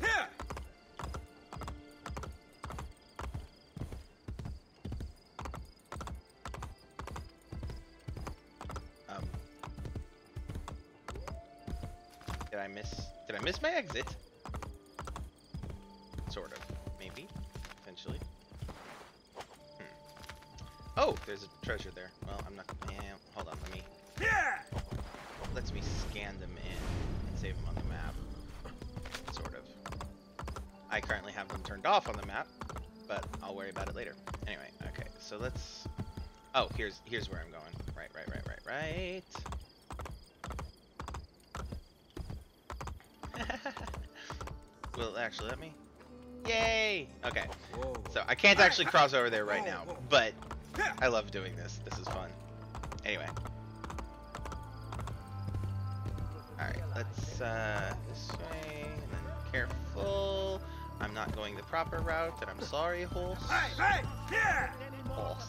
Yeah. Um. Did I miss? Did I miss my exit? Sort of. Maybe. Potentially. Hmm. Oh, there's a treasure there. Well, I'm not. Eh, hold on, let me. Yeah! Lets me scan them in and save them on the map. Sort of. I currently have them turned off on the map, but I'll worry about it later. Anyway, okay, so let's... Oh, here's here's where I'm going. Right, right, right, right, right. Will it actually let me? Yay! Okay, so I can't actually cross over there right now, but I love doing this. This is fun. Anyway. Alright, let's uh, this way, and then careful. I'm not going the proper route, and I'm sorry, horse. Hey, hey, yeah! Horse.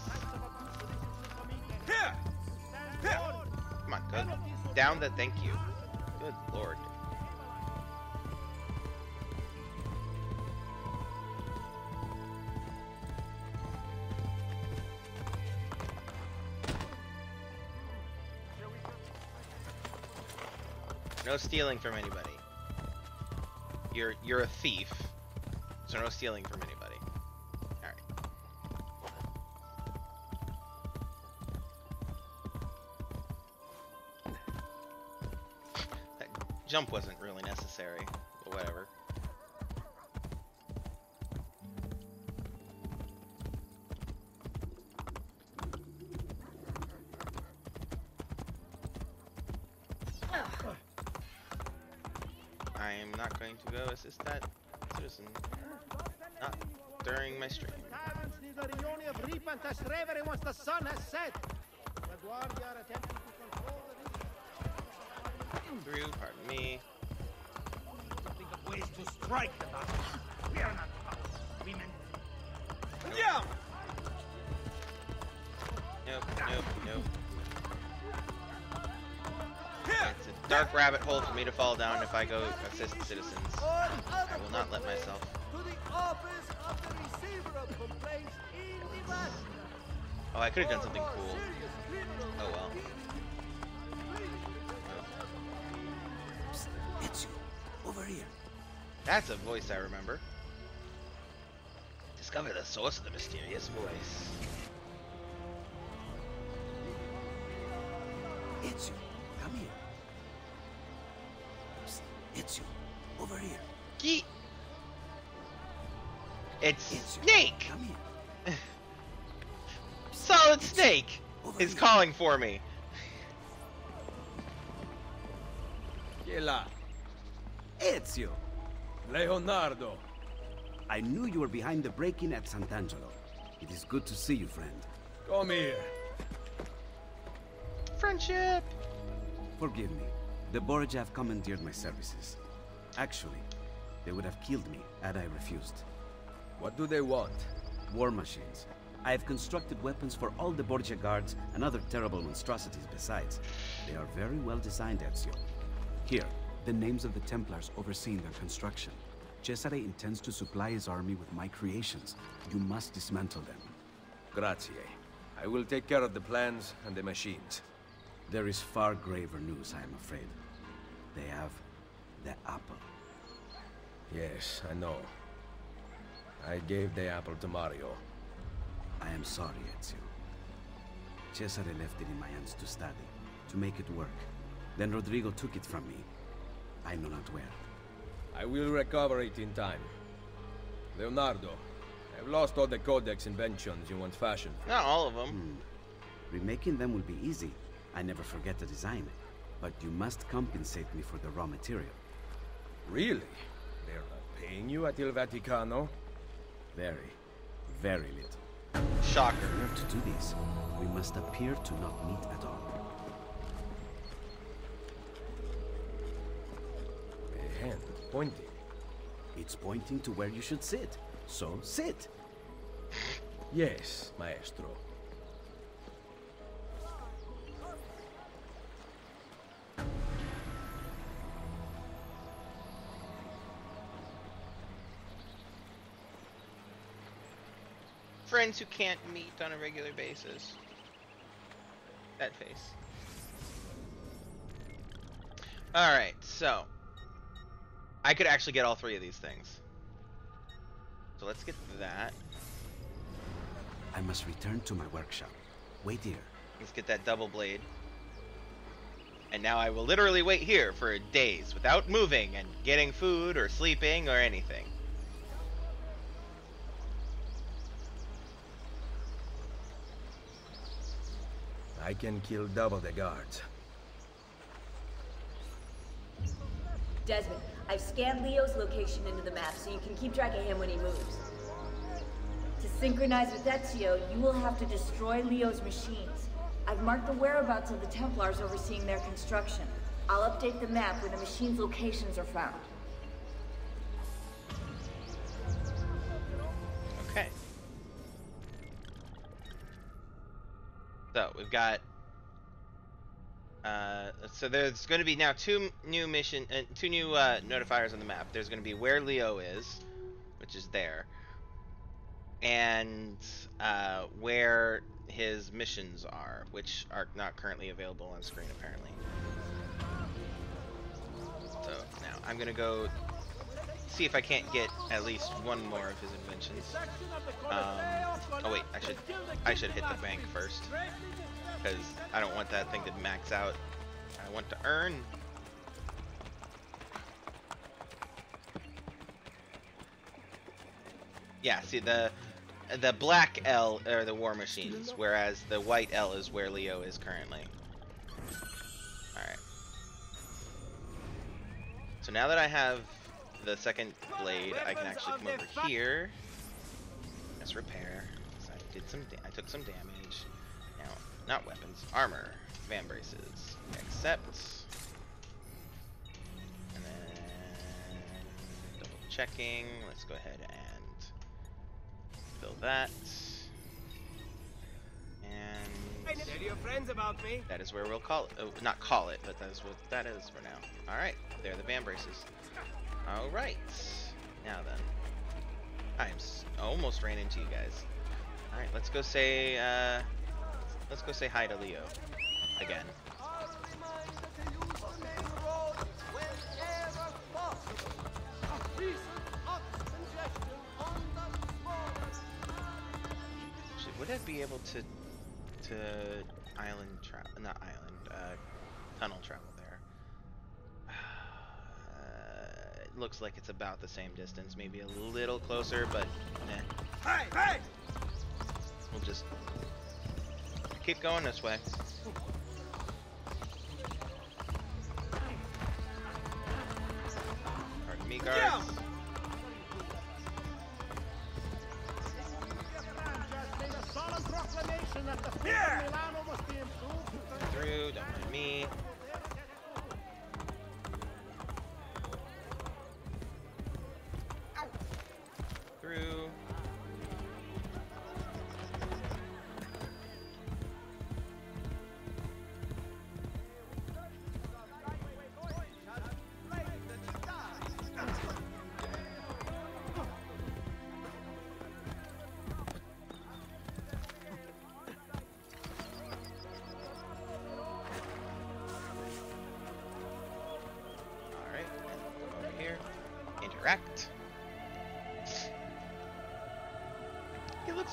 Yeah! Yeah! Come on, go down the thank you. Good lord. No stealing from anybody. You're you're a thief, so no stealing from anybody. All right. That jump wasn't really necessary, but whatever. To go assist that citizen, not during my stream. Through, pardon me. Think of ways to strike the battle. We are not bots, we men. Yeah. Nope, nope, nope. dark rabbit hole for me to fall down if I go assist citizens. I will not let myself. Oh, I could have done something cool. Oh well. Oh. Psst, Ezio, over here. That's a voice I remember. Discover the source of the mysterious voice. Ezio, come here. Psst, Ezio, over here. Yeet. It's Ezio, Snake. Come here. Solid Ezio, Snake is here. Calling for me. Yela. Ezio. Leonardo. I knew you were behind the break-in at Sant'Angelo. It is good to see you, friend. Come here. Friendship. Forgive me. The Borgia have commandeered my services. Actually, they would have killed me had I refused. What do they want? War machines. I have constructed weapons for all the Borgia guards and other terrible monstrosities besides. They are very well designed, Ezio. Here, the names of the Templars overseeing their construction. Cesare intends to supply his army with my creations. You must dismantle them. Grazie. I will take care of the plans and the machines. There is far graver news, I am afraid. They have the apple. Yes, I know. I gave the apple to Mario. I am sorry, Ezio. Cesare left it in my hands to study, to make it work. Then Rodrigo took it from me. I know not where. I will recover it in time. Leonardo, I've lost all the Codex inventions you once fashioned. Not all of them. Hmm. Remaking them will be easy. I never forget the design. But you must compensate me for the raw material. Really? They're not paying you at Il Vaticano? Very, very little. Shocker. In order to do this, we must appear to not meet at all. A hand pointing. It's pointing to where you should sit. So sit. Yes, maestro. Friends who can't meet on a regular basis. That face. Alright, so I could actually get all three of these things. So let's get that. I must return to my workshop. Wait here. Let's get that double blade. And now I will literally wait here for days without moving and getting food or sleeping or anything. I can kill double the guards. Desmond, I've scanned Leo's location into the map so you can keep track of him when he moves. To synchronize with Ezio, you will have to destroy Leo's machines. I've marked the whereabouts of the Templars overseeing their construction. I'll update the map where the machine's locations are found. Okay. So, we've got... Uh, so there's going to be now two new mission, uh, two new uh, notifiers on the map. There's going to be where Leo is, which is there, and uh, where his missions are, which are not currently available on screen apparently. So now I'm going to go see if I can't get at least one more of his inventions. Um, oh wait, I should I should hit the bank first. Because I don't want that thing to max out. I want to earn. Yeah, see the the black L are the war machines, whereas the white L is where Leo is currently. Alright. So now that I have the second blade, I can actually come over here. Let's repair. So I did some da I took some damage. Now not weapons, armor, van braces, accept, and then double checking, let's go ahead and fill that, and Tell your friends about me. That is where we'll call it. Oh, not call it, but that is what that is for now. All right, there are the band braces. All right, now then. I am s almost ran into you guys. All right, let's go say uh, let's go say hi to Leo again. Would it be able to to island travel? Not island, uh, tunnel travel there. Uh, it looks like it's about the same distance, maybe a little closer, but nah. Hey, hey! We'll just keep going this way. Pardon me, guards. Yeah. Yeah. Through, don't mind me. Ow. Through.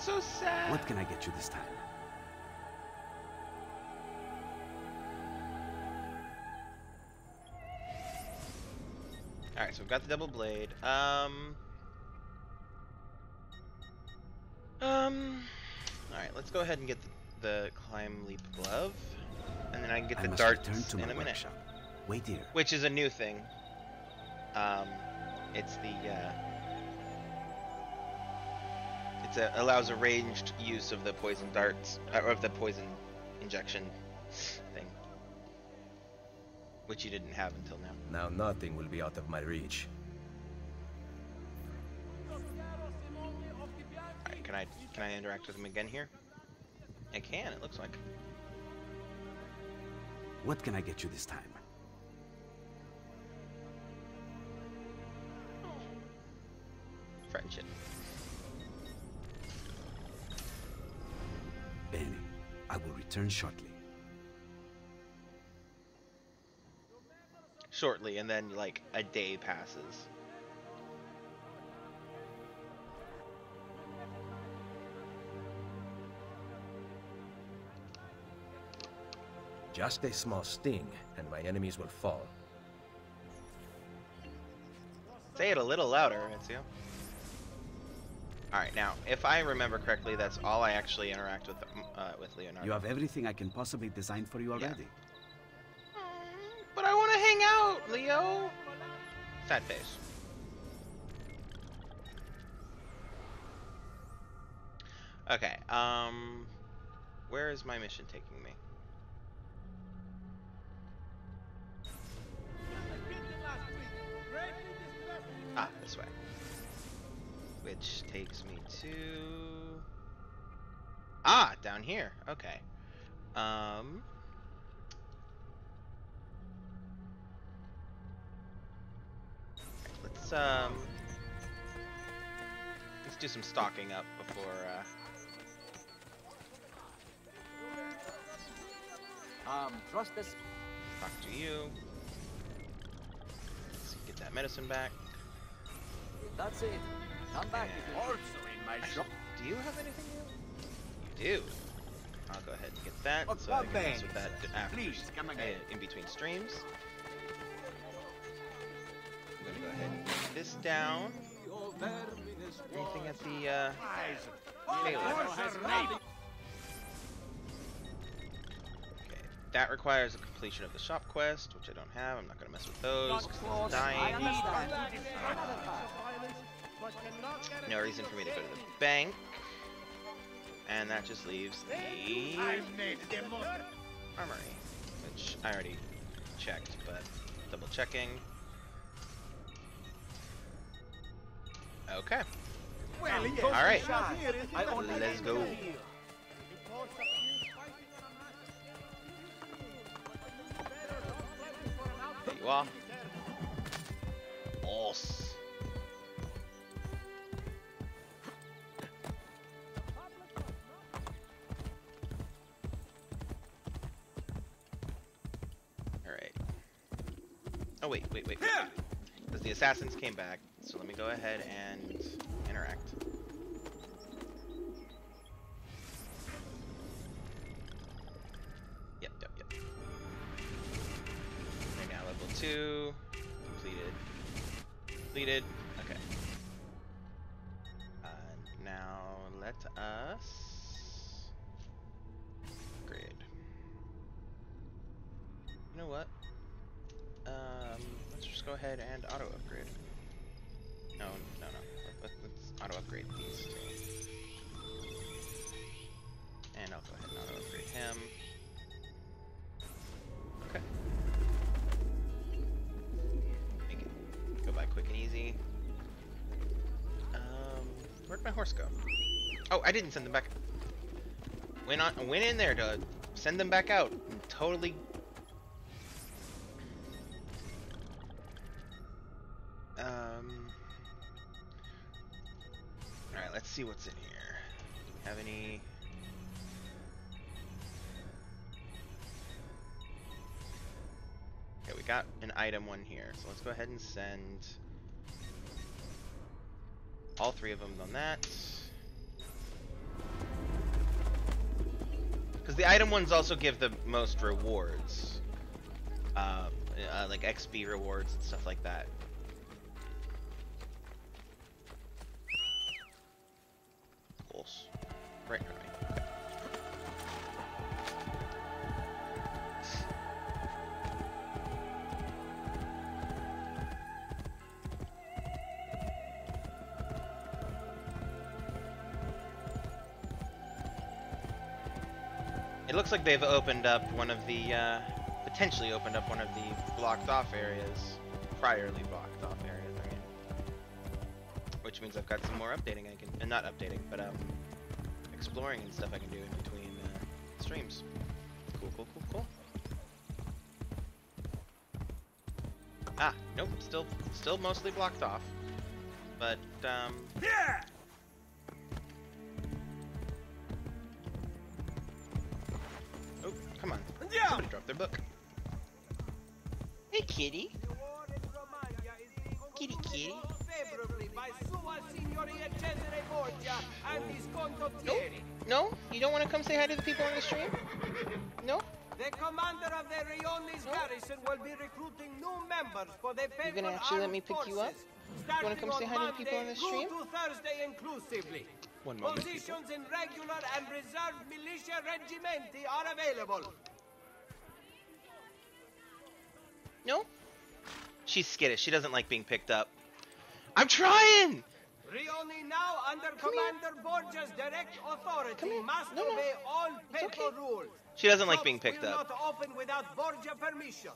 So sad. What can I get you this time? All right, so we've got the double blade. Um. Um. All right, let's go ahead and get the, the climb leap glove, and then I can get the darts in a minute. Workshop. Wait here. Which is a new thing. Um, it's the. Uh, It allows a ranged use of the poison darts, or of the poison injection thing, which you didn't have until now. Now nothing will be out of my reach. All right, can I can I interact with him again here? I can. It looks like. What can I get you this time? Friendship. Benny, I will return shortly. Shortly, and then like a day passes. Just a small sting, and my enemies will fall. Say it a little louder, Ezio. All right, now, if I remember correctly, that's all I actually interact with uh, with Leonardo. You have everything I can possibly design for you already. Yeah. Mm, but I want to hang out, Leo. Fat face. Okay. Um, where is my mission taking me? Ah, this way. Which takes me to... Ah, down here. Okay. Um... Let's, um... let's do some stocking up before, uh... Um, trust us. Talk to you. Let's get that medicine back. That's it. Come back. Also in my shop. Do you have anything new? You do. I'll go ahead and get that. Oh, so I can mess with that after, please come again. Uh, in between streams. I'm gonna go ahead and put this down. Anything at the uh failure. Okay, that requires a completion of the shop quest, which I don't have. I'm not gonna mess with those because I'm dying. No reason for me to go to the bank. And that just leaves the armory, which I already checked, but double checking. Okay. Alright. Let's go. qua. Boss. Alright. Oh wait, wait, wait. Because the assassins came back, so let me go ahead and interact. Yep, yep, yep. Right now, level two. Completed. Completed. Okay. Uh, now, let us upgrade. You know what? Um, let's just go ahead and auto upgrade. No, no, no. Let, let, let's auto upgrade these two. And I'll go ahead and auto upgrade him. Okay. Make it go by quick and easy. Um, where'd my horse go? Oh, I didn't send them back. Went on, went in there to send them back out. And totally. Um. All right, let's see what's in here. Do we have any? Okay, we got an item one here, so let's go ahead and send all three of them on that. Because the item ones also give the most rewards, uh, uh, like X P rewards and stuff like that. Right, right, right. It looks like they've opened up one of the uh, potentially opened up one of the blocked off areas, priorly blocked off areas, I mean. Which means I've got some more updating I can, and not updating, but um. exploring and stuff I can do in between uh, streams. Cool, cool, cool, cool. Ah, nope, still, still mostly blocked off. But um. Yeah. Oh, come on! Yeah. Somebody dropped their book. Hey, kitty. Kitty, kitty. No, no, you don't want to come say hi to the people on the stream? No? The commander of the Rione's garrison will be recruiting new members for the You're gonna actually let me pick you up? You wanna come say hi to the people on the stream? Thursday inclusively. One moment. Positions in regular and reserve militia regimenti are available. No? She's skittish, she doesn't like being picked up. I'm trying! Rioni now under Come Commander here. Borgia's direct authority must no, no. obey all paper okay. rules. She doesn't like being picked up. Not open without Borgia permission.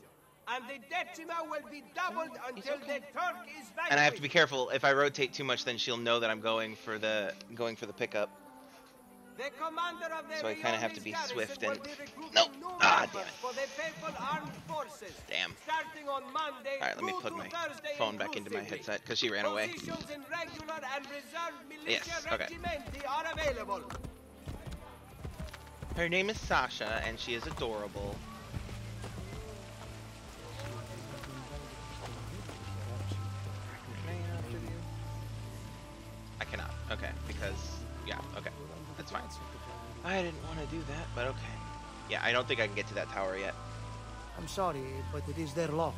And the decima will be doubled no, until okay. the Turk is vanquished. And I have to be careful. If I rotate too much, then she'll know that I'm going for the going for the pickup. The commander of the so I kind of have to be swift and no. Ah, damn it. For the Papal Armed Forces. Damn. Starting on Monday. All right, let me plug my Thursday phone back into my headset because she ran away. In regular and yes. Okay. Are available. Her name is Sasha, and she is adorable. Can I interrupt you? I cannot. Okay, because yeah. Okay. That's fine. I didn't want to do that, but okay. Yeah, I don't think I can get to that tower yet. I'm sorry, but it is their law.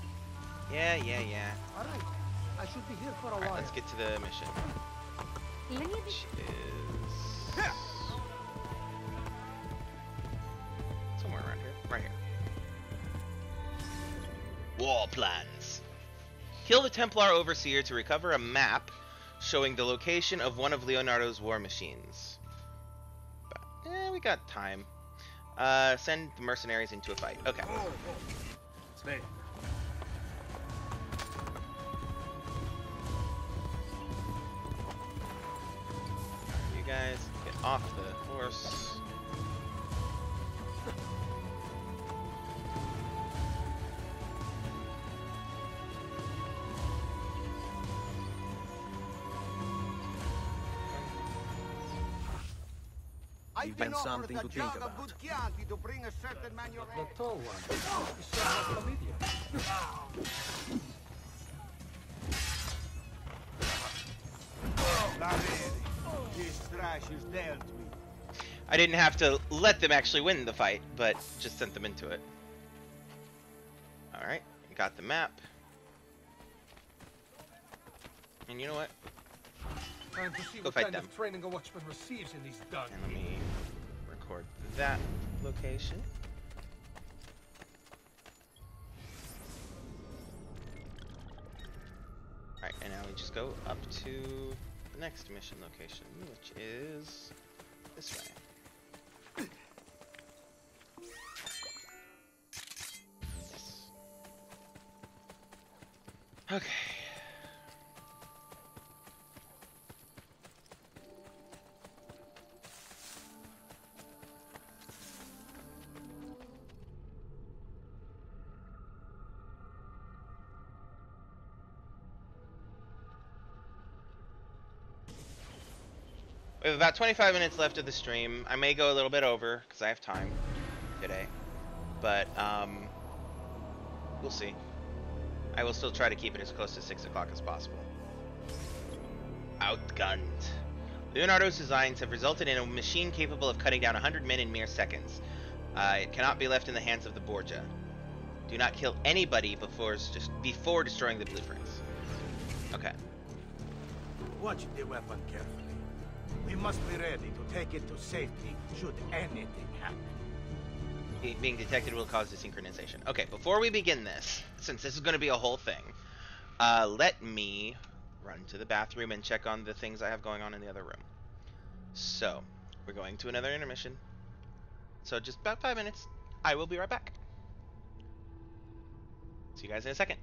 Yeah, yeah, yeah. All right. I should be here for a All right, while. Let's get to the mission. Which is somewhere around here. Right here. War plans. Kill the Templar Overseer to recover a map showing the location of one of Leonardo's war machines. Eh, we got time. Uh, send the mercenaries into a fight. Okay. Oh, oh. It's me. You guys get off the horse. You've been something to think about. To bring a certain man your the tall one. I didn't have to let them actually win the fight, but just sent them into it. Alright, got the map. And you know what? Time to see Go what fight kind them. Of training a watchman receives in these dogs. Let me record that location. Alright, and now we just go up to the next mission location, which is this way. Yes. Okay. We have about twenty-five minutes left of the stream. I may go a little bit over because I have time today, but um, we'll see. I will still try to keep it as close to six o'clock as possible. Outgunned. Leonardo's designs have resulted in a machine capable of cutting down one hundred men in mere seconds. Uh, it cannot be left in the hands of the Borgia. Do not kill anybody before, just before destroying the blueprints. Okay. Watch the weapon carefully. We must be ready to take it to safety should anything happen. It being detected will cause desynchronization. Okay, before we begin this, since this is going to be a whole thing, uh, let me run to the bathroom and check on the things I have going on in the other room. So, we're going to another intermission. So just about five minutes. I will be right back. See you guys in a second.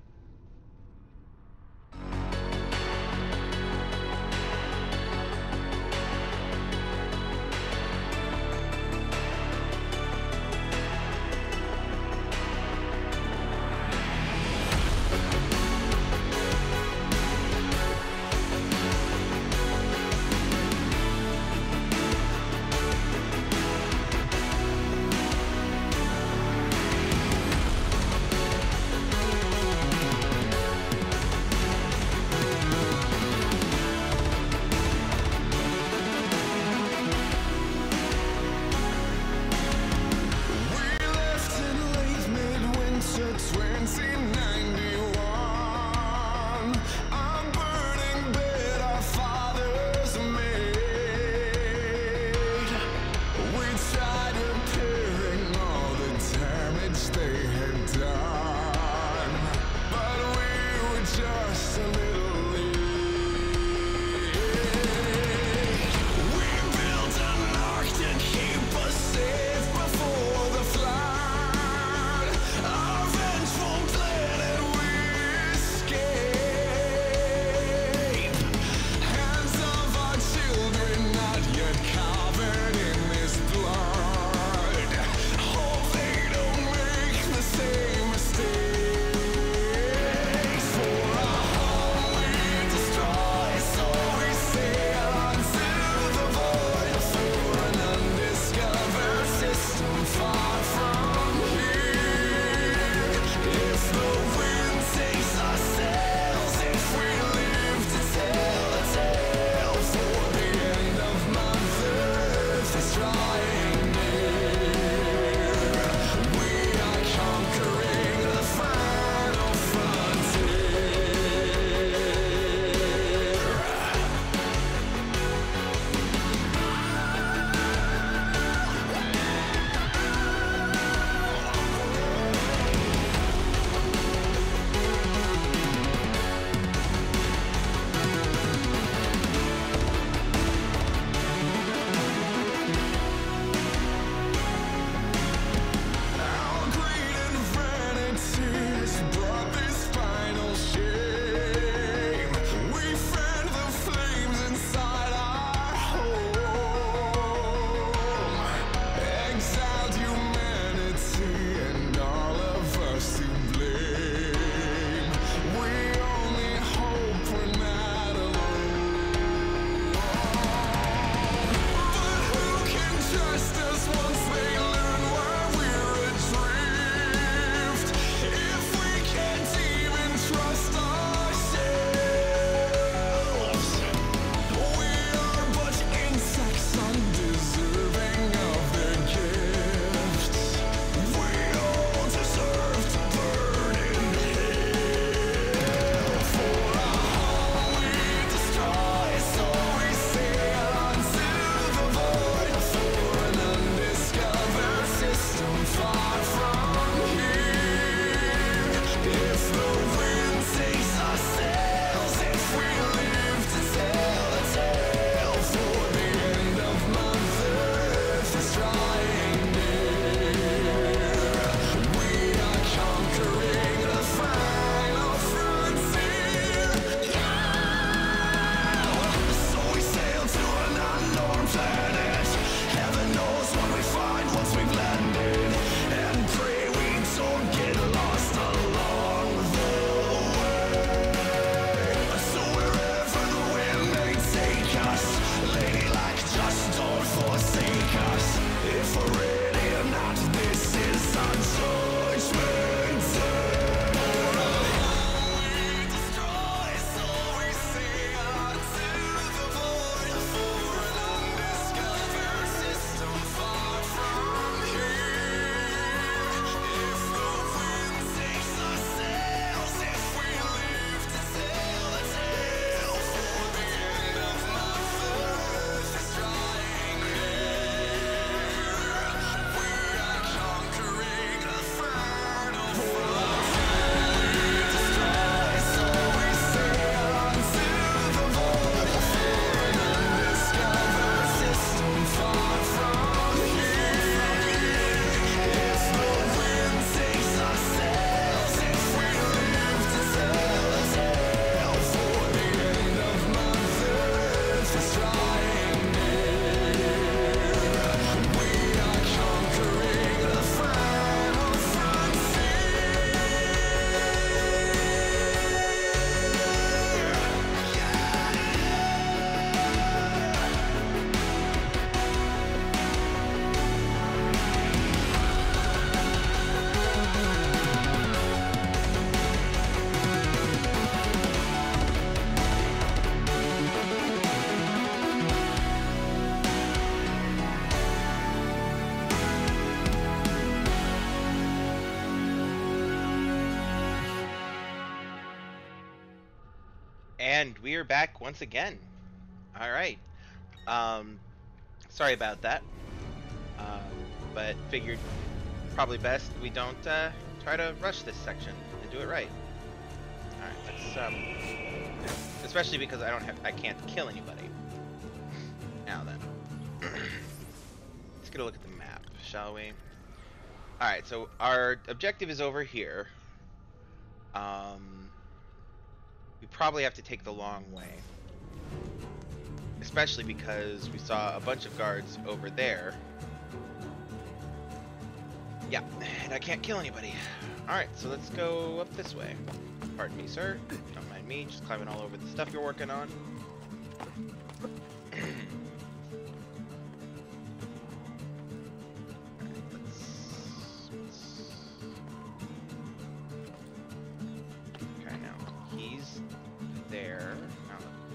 And we are back once again. Alright. Um, sorry about that. Uh, but figured probably best we don't uh, try to rush this section and do it right. Alright, let's... Um, especially because I don't have... I can't kill anybody. Now then. Let's get a look at the map, shall we? Alright, so our objective is over here. Um... We probably have to take the long way, especially because we saw a bunch of guards over there. Yeah, and I can't kill anybody. Alright, so let's go up this way. Pardon me, sir. Don't mind me, just climbing all over the stuff you're working on.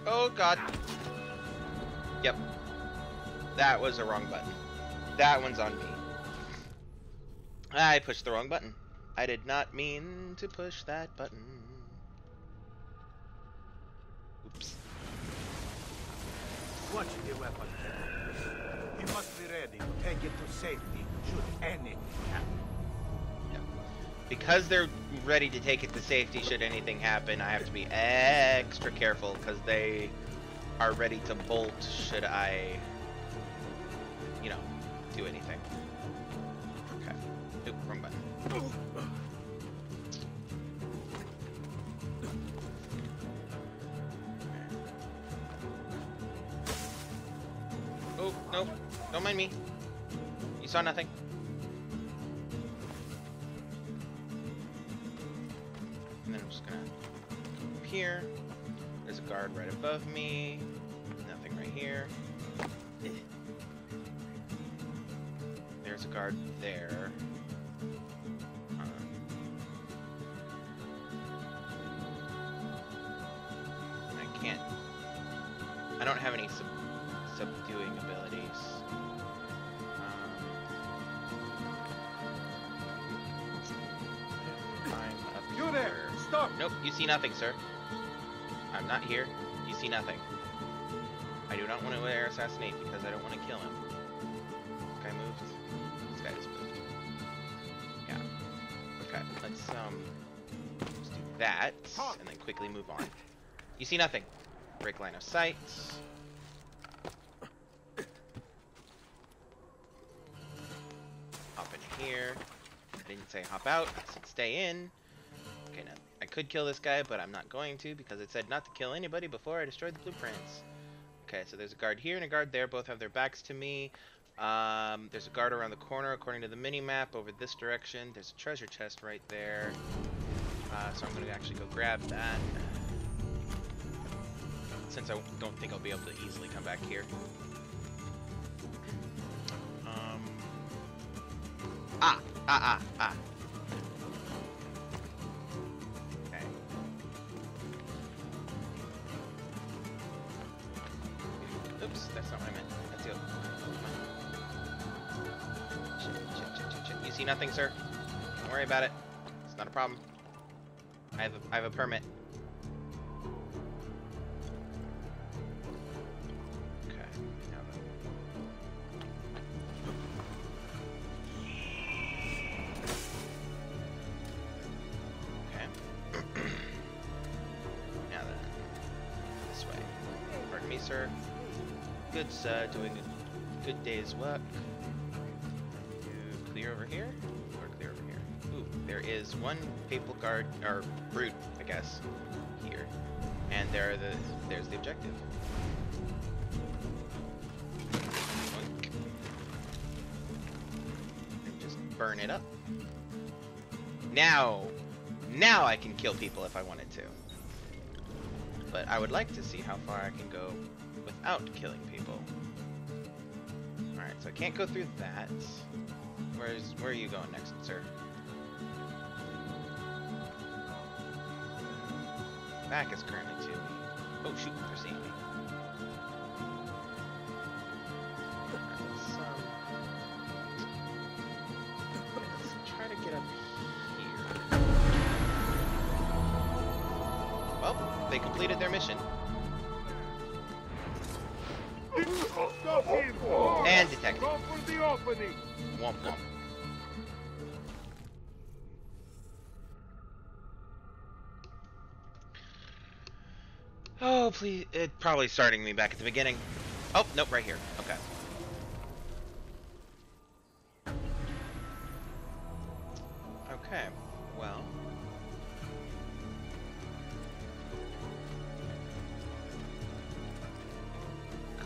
Oh god. Yep. That was the wrong button. That one's on me. I pushed the wrong button. I did not mean to push that button. Oops. Watch the weapon. You must be ready to take it to safety should anything happen. Yep. Because they're ready to take it to safety should anything happen, I have to be extra careful because they are ready to bolt should I, you know, do anything. Okay. Oop, wrong button. Oh, nope. Don't mind me. You saw nothing. And then I'm just gonna go up here. There's a guard right above me. Nothing right here. There's a guard there. Um, I can't. I don't have any sub subduing abilities. Um, I'm up you there. Nope, you see nothing, sir. I'm not here. You see nothing. I do not want to air assassinate because I don't want to kill him. This guy moved. This guy just moved. Yeah. Okay, let's, um, let's do that, and then quickly move on. You see nothing. Break line of sight. Hop in here. I didn't say hop out. I said stay in. Okay, now I could kill this guy, but I'm not going to because it said not to kill anybody before I destroyed the blueprints. Okay, so there's a guard here and a guard there. Both have their backs to me. Um, there's a guard around the corner according to the mini-map over this direction. There's a treasure chest right there. Uh, so I'm going to actually go grab that. Since I don't think I'll be able to easily come back here. Um, ah! Ah, ah, ah. Oops, that's not what I meant. That's it. Shit, shit, shit, shit, shit. You see nothing, sir? Don't worry about it. It's not a problem. I have a, I have a permit. Okay. Now then. Okay. Now then. This way. Pardon me, sir. Good, sir. Doing a good day's work. You clear over here? Or clear over here? Ooh, there is one papal guard, or brute, I guess, here. And there are the, there's the objective. Boink. And just burn it up. Now! Now I can kill people if I wanted to. But I would like to see how far I can go without killing people. Alright, so I can't go through that. Where's where are you going next, sir? Back is currently to me. Oh shoot, they're seeing me. Alright, let's, um, let's try to get up here. Well, they completed their mission. stop him! And detect. Go for the opening! Womp womp. Oh, please. It's probably starting me back at the beginning. Oh, nope, right here. Okay. Okay, well.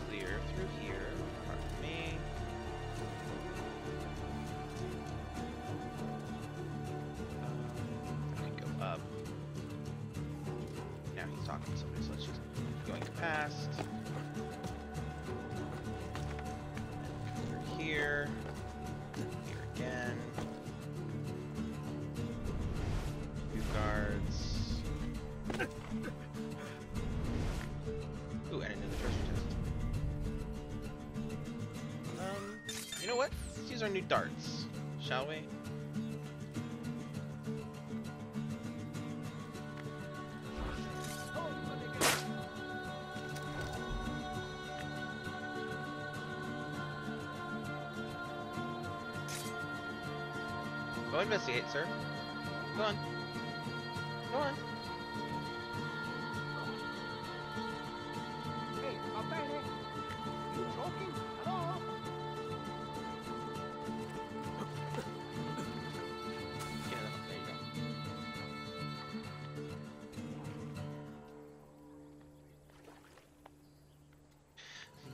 Clear through here. Pardon me. Um, I can go up. Now he's talking to somebody, so let's just going past. Through here. Here again. Guards. Ooh, and another treasure chest. Um, you know what? Let's use our new darts, shall we? Go investigate, sir. Go on. Go on. Hey, I'll bet it. You talking? Hello? Get up, there you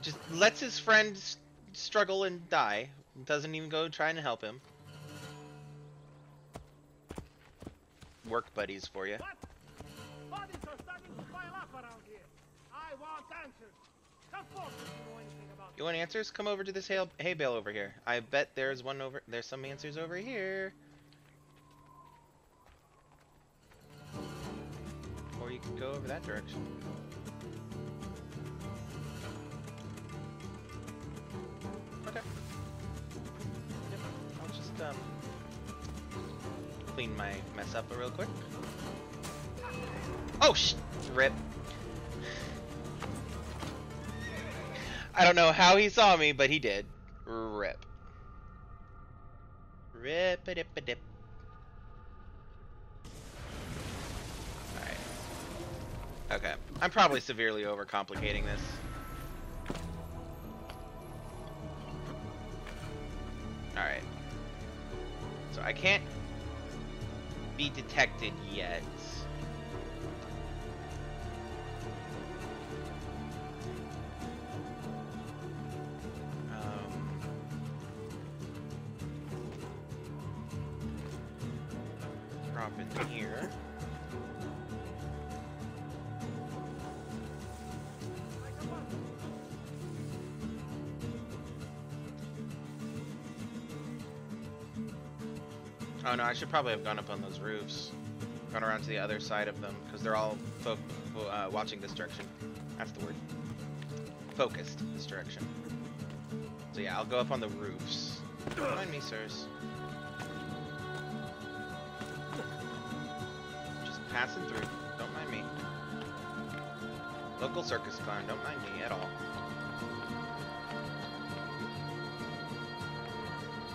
go. Just lets his friend struggle and die. Doesn't even go trying to help him. Work buddies for you. What? Bodies are starting to pile up around here. I want answers. Come forward if you know anything about it. You want answers? Come over to this hay, hay bale over here. I bet there's one over there's some answers over here. Or you can go over that direction. Okay. Yep. I'll just um clean my mess up real quick. Oh sh! Rip. I don't know how he saw me, but he did. Rip. Rip a dip a dip. Alright. Okay. I'm probably severely overcomplicating this. Alright. So I can't be detected yet. Um, drop in here. Oh no, I should probably have gone up on those roofs. Gone around to the other side of them, because they're all fo uh, watching this direction. That's the word. Focused this direction. So yeah, I'll go up on the roofs. Don't mind me, sirs. Just passing through. Don't mind me. Local circus clown, don't mind me at all.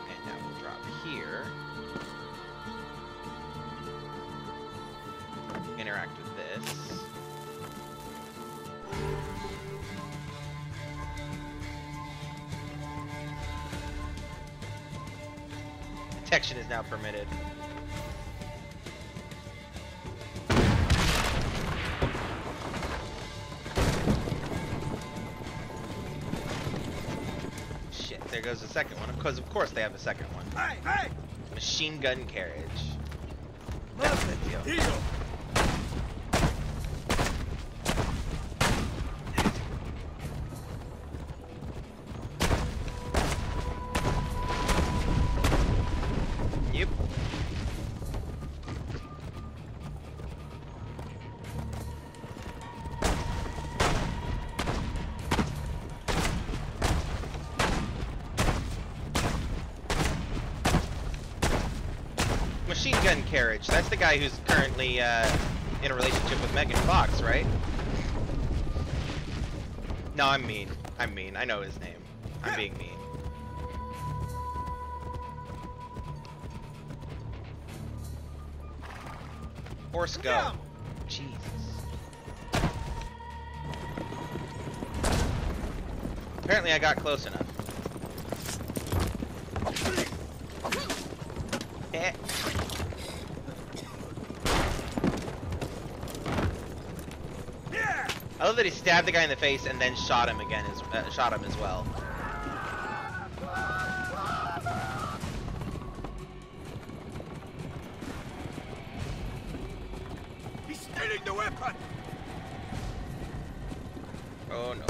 And now we'll drop here. Interact with this. Detection is now permitted. Shit, there goes the second one. Because of course they have a second one. Hey, hey! Machine gun carriage. That's the deal. Carriage. That's the guy who's currently uh, in a relationship with Megan Fox, right? No, I'm mean. I'm mean. I know his name. I'm being mean. Horse go. No. Jesus. Apparently I got close enough. Eh. I love that he stabbed the guy in the face and then shot him again, as, uh, shot him as well. He's stealing the weapon! Oh no.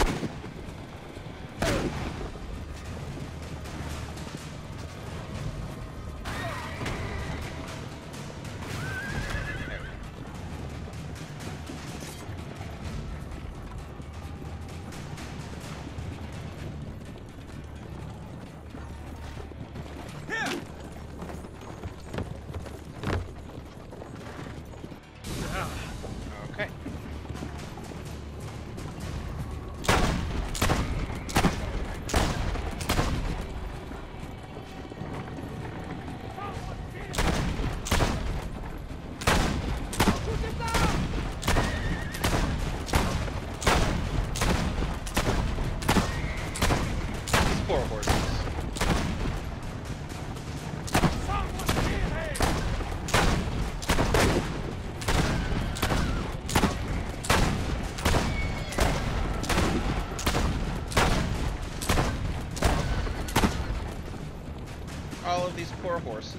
These poor horses.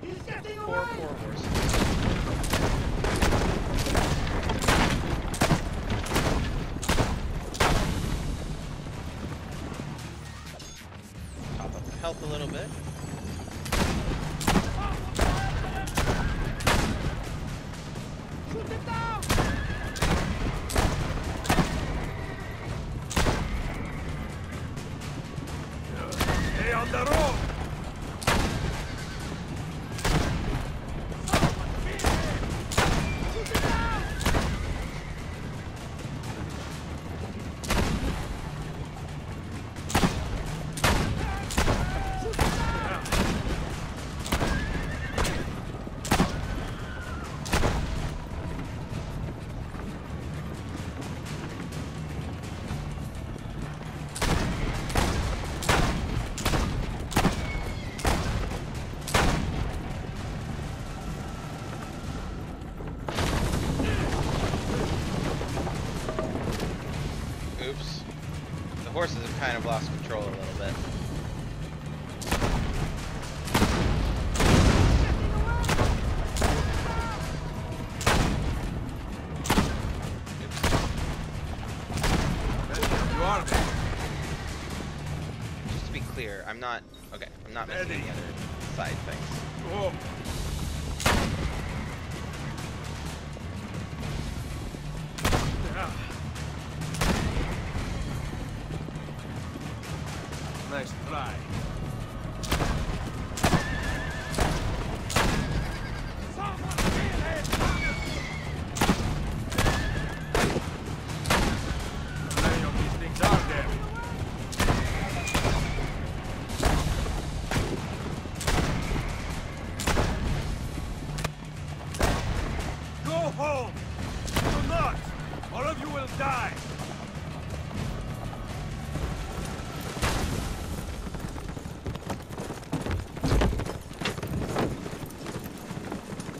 He's getting poor, away. Poor horses. Top up the health a little bit. Kind of lost control a little bit. Just to be clear, I'm not okay. I'm not messing any other side things. Whoa. Nice try.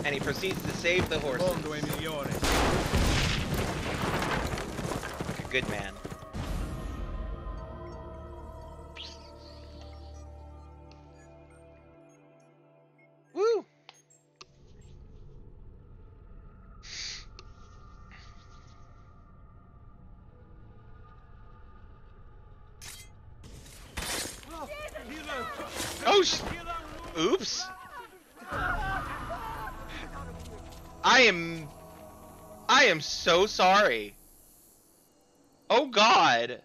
And he proceeds to save the horses. Like a good man. Woo! Oh, sh- oops! I am, I am so sorry. Oh God.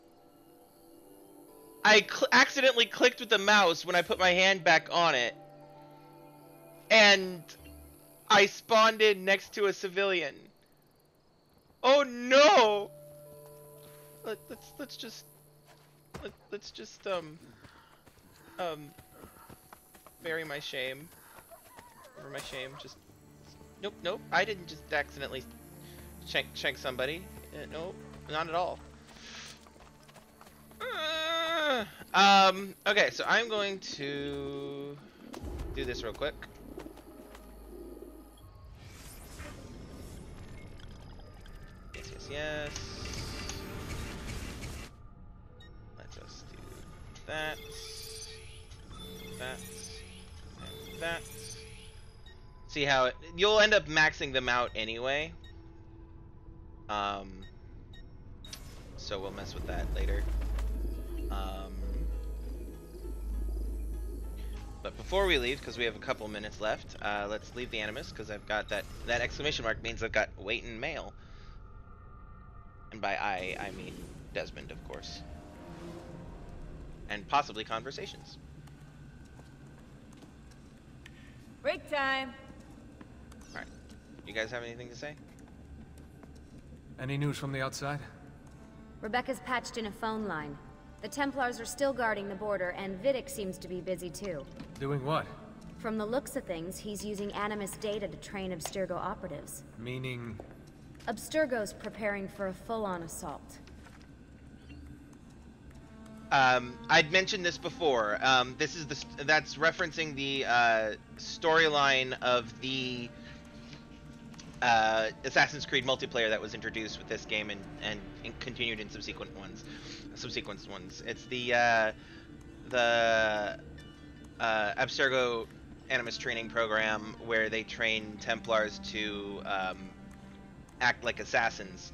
I cl- accidentally clicked with the mouse when I put my hand back on it. And I spawned in next to a civilian. Oh no. Let, let's, let's just, let, let's just um um bury my shame over my shame. Just nope, nope. I didn't just accidentally shank shank somebody. Uh, nope, not at all. Uh, um. Okay, so I'm going to do this real quick. Yes, yes, yes. Let's just do that, that, and that. See how it, you'll end up maxing them out anyway. Um, so we'll mess with that later. Um, but before we leave, because we have a couple minutes left, uh, let's leave the Animus, because I've got that, that exclamation mark means I've got weight in mail. And by I, I mean Desmond, of course. And possibly conversations. Break time. Alright. You guys have anything to say? Any news from the outside? Rebecca's patched in a phone line. The Templars are still guarding the border, and Vidic seems to be busy too. Doing what? From the looks of things, he's using Animus data to train Abstergo operatives. Meaning? Abstergo's preparing for a full-on assault. Um, I'd mentioned this before. Um, this is the that's referencing the uh, storyline of the uh, Assassin's Creed multiplayer that was introduced with this game and, and, and continued in subsequent ones. Subsequent ones. It's the uh, the uh, Abstergo Animus training program where they train Templars to um, act like assassins,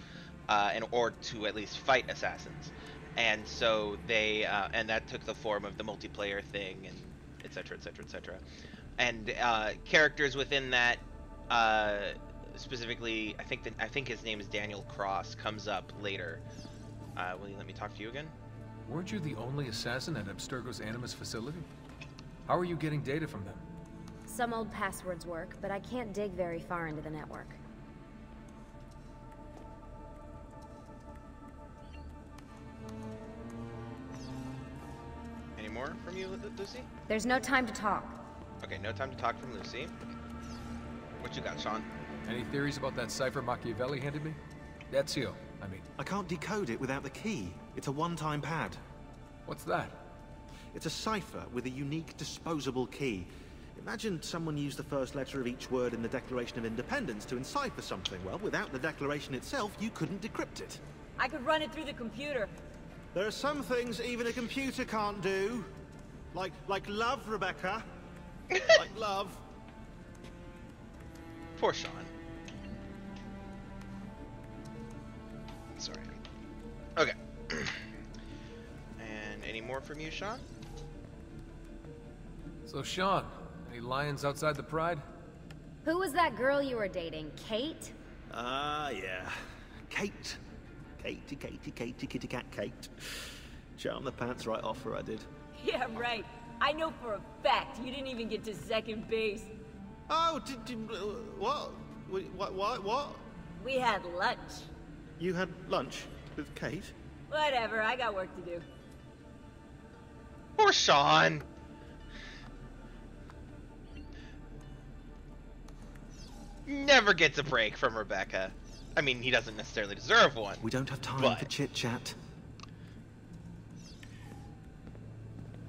uh, and or to at least fight assassins. And so they, uh, and that took the form of the multiplayer thing, and et cetera, et cetera, et cetera. And uh, characters within that, uh, specifically, I think that I think his name is Daniel Cross, comes up later. Uh, will you let me talk to you again? Weren't you the only assassin at Abstergo's Animus facility? How are you getting data from them? Some old passwords work, but I can't dig very far into the network. More from you, Lucy? There's no time to talk. Okay, no time to talk from Lucy. What you got, Sean? Any theories about that cipher Machiavelli handed me? Ezio, I mean. I can't decode it without the key. It's a one-time pad. What's that? It's a cipher with a unique disposable key. Imagine someone used the first letter of each word in the Declaration of Independence to encipher something. Well, without the Declaration itself, you couldn't decrypt it. I could run it through the computer. There are some things even a computer can't do. Like, like love, Rebecca. Like love. Poor Sean. Sorry. Okay. And any more from you, Sean? So, Sean, any lions outside the pride? Who was that girl you were dating, Kate? Ah, uh, yeah. Kate. Katie, Katie, Katie, kitty cat, Kate. Charm the pants right off her, I did. Yeah, right. I know for a fact you didn't even get to second base. Oh, did, did what? What? What? What? We had lunch. You had lunch with Kate? Whatever. I got work to do. Poor Sean. Never gets a break from Rebecca. I mean, he doesn't necessarily deserve one. We don't have time but... for chit-chat.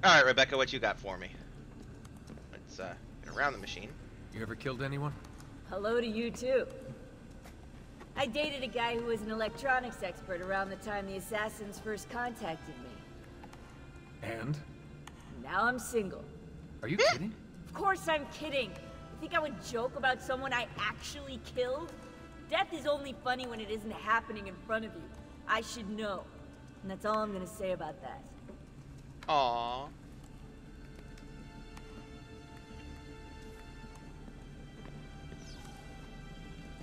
All right, Rebecca, what you got for me? Let's uh, get around the machine. You ever killed anyone? Hello to you, too. I dated a guy who was an electronics expert around the time the assassins first contacted me. And? Now I'm single. Are you kidding? Of course I'm kidding. You think I would joke about someone I actually killed? Death is only funny when it isn't happening in front of you. I should know. And that's all I'm gonna say about that. Aww.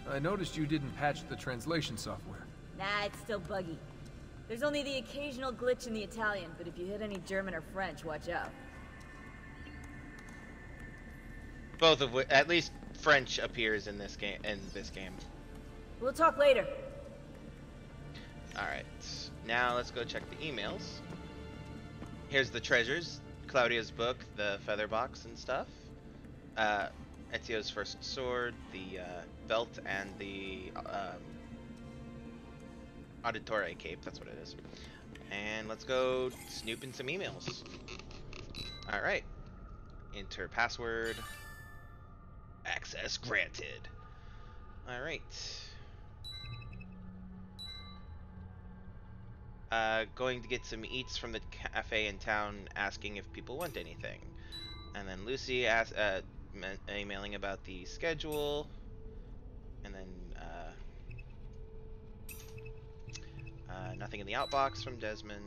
I noticed you didn't patch the translation software. Nah, it's still buggy. There's only the occasional glitch in the Italian, but if you hit any German or French, watch out. Both of which, at least French appears in this game, in this game. We'll talk later. Alright, now let's go check the emails. here's the treasures, Claudia's book, the feather box and stuff, uh, Ezio's first sword, the uh, belt, and the um, auditore cape, that's what it is. And let's go snoop in some emails. Alright. Enter password. Access granted. Alright. Uh, going to get some eats from the cafe in town, asking if people want anything. And then Lucy asked, uh, emailing about the schedule. And then, uh, uh, nothing in the outbox from Desmond.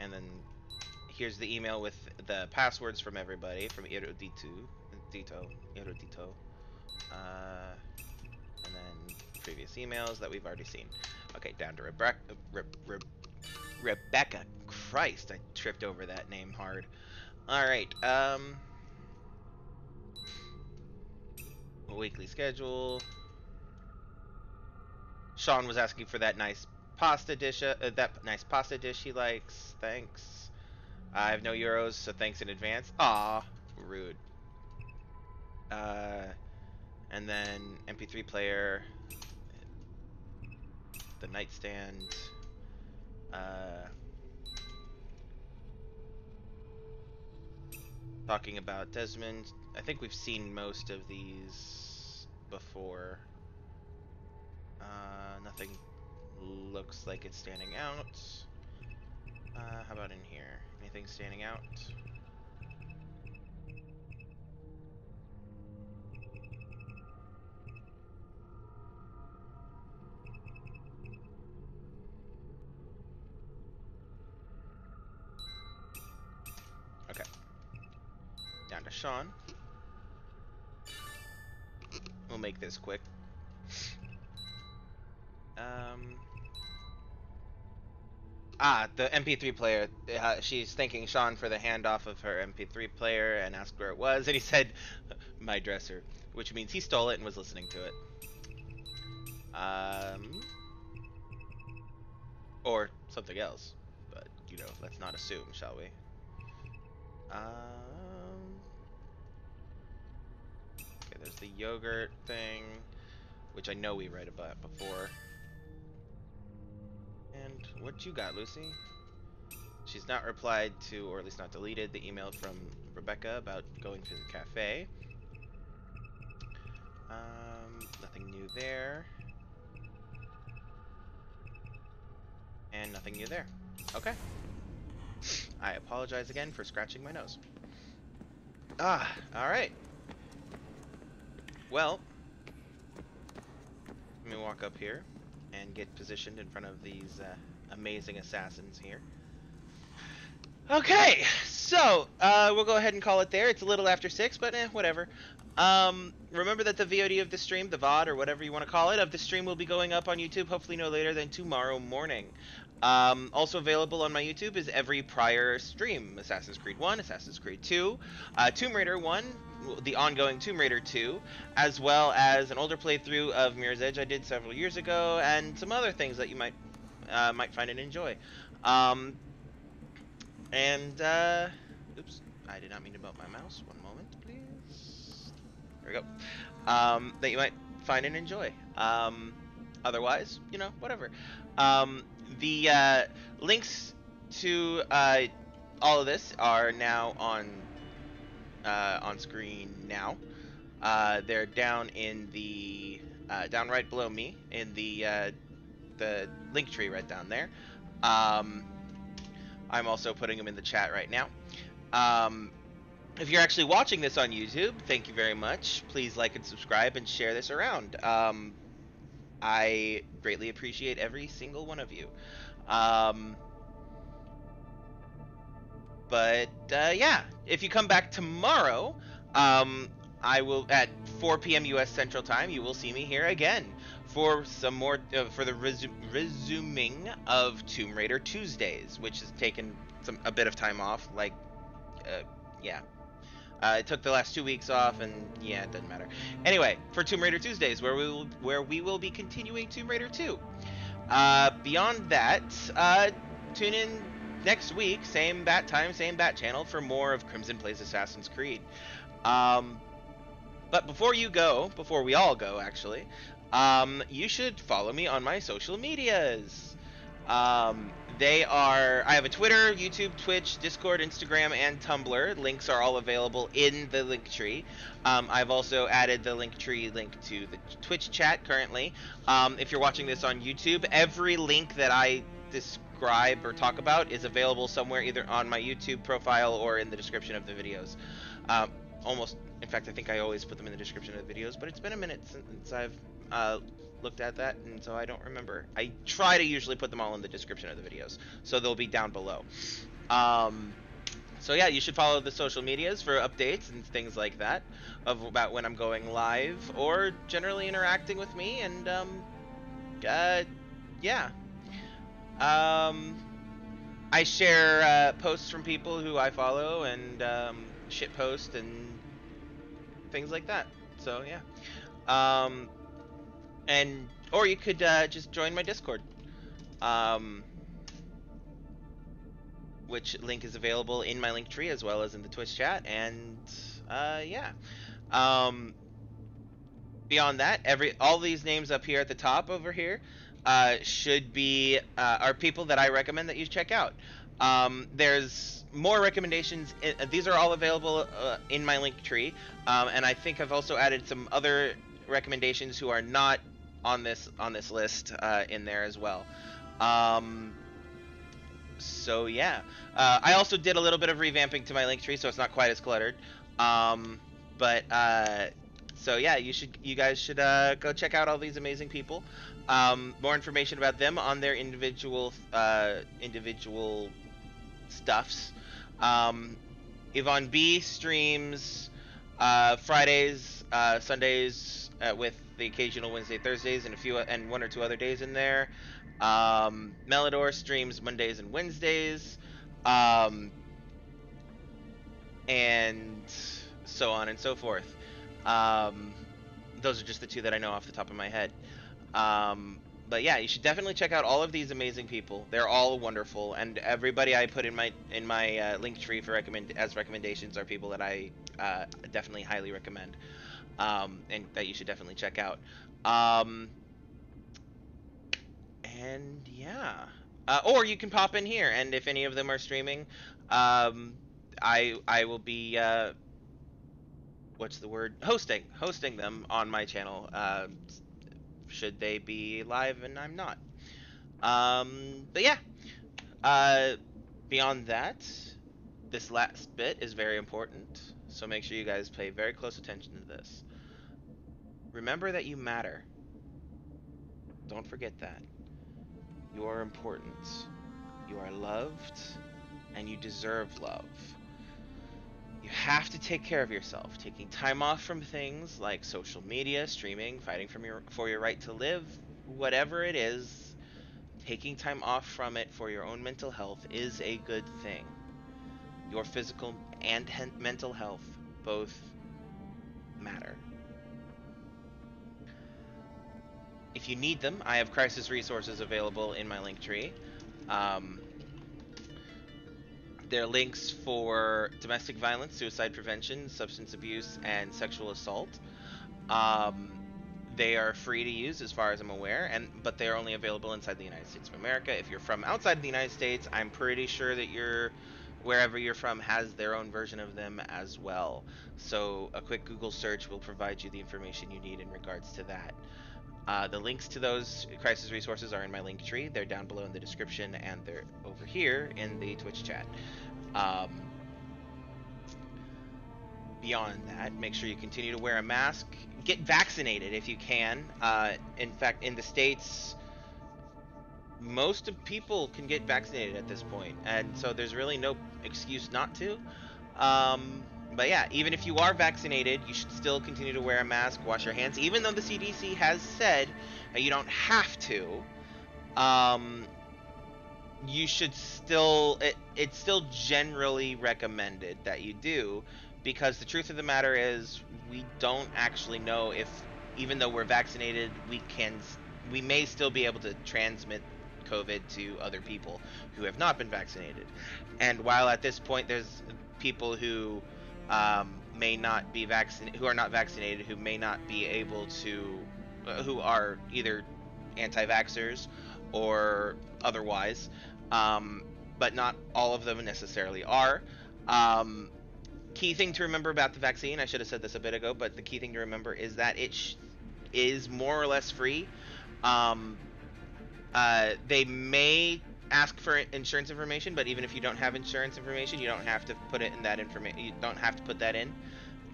And then, here's the email with the passwords from everybody, from Erudito, Dito, Erudito. Uh, and then, previous emails that we've already seen. Okay, down to Rebecca. Re Re Rebecca. Christ, I tripped over that name hard. Alright, um... weekly schedule. Sean was asking for that nice pasta dish, uh, that nice pasta dish he likes. Thanks. I have no euros, so thanks in advance. Aw, rude. Uh, and then M P three player... the nightstand, uh, talking about Desmond. I think we've seen most of these before. Uh, nothing looks like it's standing out. Uh, how about in here? Anything standing out? Sean. We'll make this quick. Um, ah, the M P three player. Uh, she's thanking Sean for the handoff of her M P three player and asked where it was, and he said, my dresser, which means he stole it and was listening to it. Um, or something else, but, you know, let's not assume, shall we? Um... Uh, There's the yogurt thing, which I know we read about before. And what you got, Lucy? She's not replied to, or at least not deleted, the email from Rebecca about going to the cafe. Um, nothing new there. And nothing new there. Okay. I apologize again for scratching my nose. Ah, alright. Well, let me walk up here and get positioned in front of these uh, amazing assassins here. Okay, so uh, we'll go ahead and call it there. It's a little after six, but eh, whatever. Um, remember that the V O D of the stream, the V O D or whatever you want to call it, of the stream will be going up on YouTube hopefully no later than tomorrow morning. Um, also available on my YouTube is every prior stream. Assassin's Creed one, Assassin's Creed two, uh, Tomb Raider one, the ongoing Tomb Raider two, as well as an older playthrough of Mirror's Edge I did several years ago, and some other things that you might uh, might find and enjoy. Um, and, uh, oops, I did not mean to melt my mouse. One moment, please. There we go. Um, that you might find and enjoy. Um, otherwise, you know, whatever. Um, the uh, links to uh, all of this are now on uh, on screen now. Uh, they're down in the uh, down right below me in the uh, the link tree right down there. Um, I'm also putting them in the chat right now. Um, if you're actually watching this on YouTube, thank you very much. Please like and subscribe and share this around. Um, I greatly appreciate every single one of you. Um, but, uh, yeah. If you come back tomorrow, um, I will, at four P M U S Central Time, you will see me here again for some more, uh, for the resu resuming of Tomb Raider Tuesdays, which has taken some, a bit of time off, like, uh, yeah. Uh, it took the last two weeks off, and yeah, it doesn't matter. Anyway, for Tomb Raider Tuesdays, where we will, where we will be continuing Tomb Raider two. Uh, beyond that, uh, tune in next week, same bat time, same bat channel, for more of Crimson Plays Assassin's Creed. Um, but before you go, before we all go, actually, um, you should follow me on my social medias. Um, they are, I have a Twitter, YouTube, Twitch, Discord, Instagram, and Tumblr. Links are all available in the link tree. Um, I've also added the link tree link to the Twitch chat currently. Um, if you're watching this on YouTube, every link that I describe or talk about is available somewhere, either on my YouTube profile or in the description of the videos. Um, almost, in fact, I think I always put them in the description of the videos, but it's been a minute since I've, uh, looked at that, and so I don't remember. I try to usually put them all in the description of the videos, so they'll be down below. Um, so yeah, you should follow the social medias for updates and things like that, of about when I'm going live, or generally interacting with me, and, um, uh, yeah. Um, I share, uh, posts from people who I follow, and, um, shit post, and things like that, so yeah. Um, And, or you could uh, just join my Discord, um, which link is available in my link tree as well as in the Twitch chat. And uh, yeah, um, beyond that, every all these names up here at the top over here uh, should be uh, are people that I recommend that you check out. Um, there's more recommendations. These are all available uh, in my link tree, um, and I think I've also added some other recommendations who are not on this on this list uh, in there as well. Um, so yeah, uh, I also did a little bit of revamping to my link tree, so it's not quite as cluttered. Um, but uh, so yeah, you should you guys should uh, go check out all these amazing people. Um, more information about them on their individual uh, individual stuffs. Um, Yvonne B streams uh, Fridays, uh, Sundays uh, with the occasional Wednesday, Thursdays, and a few and one or two other days in there. Um, Melidor streams Mondays and Wednesdays, um, and so on and so forth. Um, those are just the two that I know off the top of my head. Um, but yeah, you should definitely check out all of these amazing people. They're all wonderful, and everybody I put in my in my uh, link tree for recommend as recommendations are people that I uh, definitely highly recommend. Um, and that you should definitely check out. Um, and yeah, uh, or you can pop in here, and if any of them are streaming, um, I I will be uh, what's the word hosting hosting them on my channel. Uh, should they be live and I'm not. Um, but yeah, uh, beyond that, this last bit is very important. So make sure you guys pay very close attention to this. Remember that you matter. Don't forget that. You are important. You are loved, and you deserve love. You have to take care of yourself. Taking time off from things like social media, streaming, fighting from your, for your right to live, whatever it is, taking time off from it for your own mental health is a good thing. Your physical and mental health both matter. If you need them, I have crisis resources available in my link tree. Um, there are links for domestic violence, suicide prevention, substance abuse, and sexual assault. Um, they are free to use as far as I'm aware, and but they are only available inside the United States of America. If you're from outside the United States, I'm pretty sure that you're wherever you're from has their own version of them as well. So a quick Google search will provide you the information you need in regards to that. Uh, the links to those crisis resources are in my link tree. They're down below in the description, and they're over here in the Twitch chat. Um, beyond that, make sure you continue to wear a mask. Get vaccinated if you can. Uh, in fact, in the States, most of people can get vaccinated at this point, and so there's really no excuse not to. Um, but yeah, even if you are vaccinated, you should still continue to wear a mask, wash your hands, even though the C D C has said that you don't have to. Um, you should still, it, it's still generally recommended that you do, because the truth of the matter is we don't actually know if, even though we're vaccinated, we can, we may still be able to transmit COVID to other people who have not been vaccinated. And while at this point there's people who um, may not be vaccinated, who are not vaccinated, who may not be able to, uh, who are either anti-vaxxers or otherwise, um, but not all of them necessarily are. Um, key thing to remember about the vaccine, I should have said this a bit ago, but the key thing to remember is that it sh is more or less free. Um, uh, they may ask for insurance information, but even if you don't have insurance information, you don't have to put it in that information. You don't have to put that in.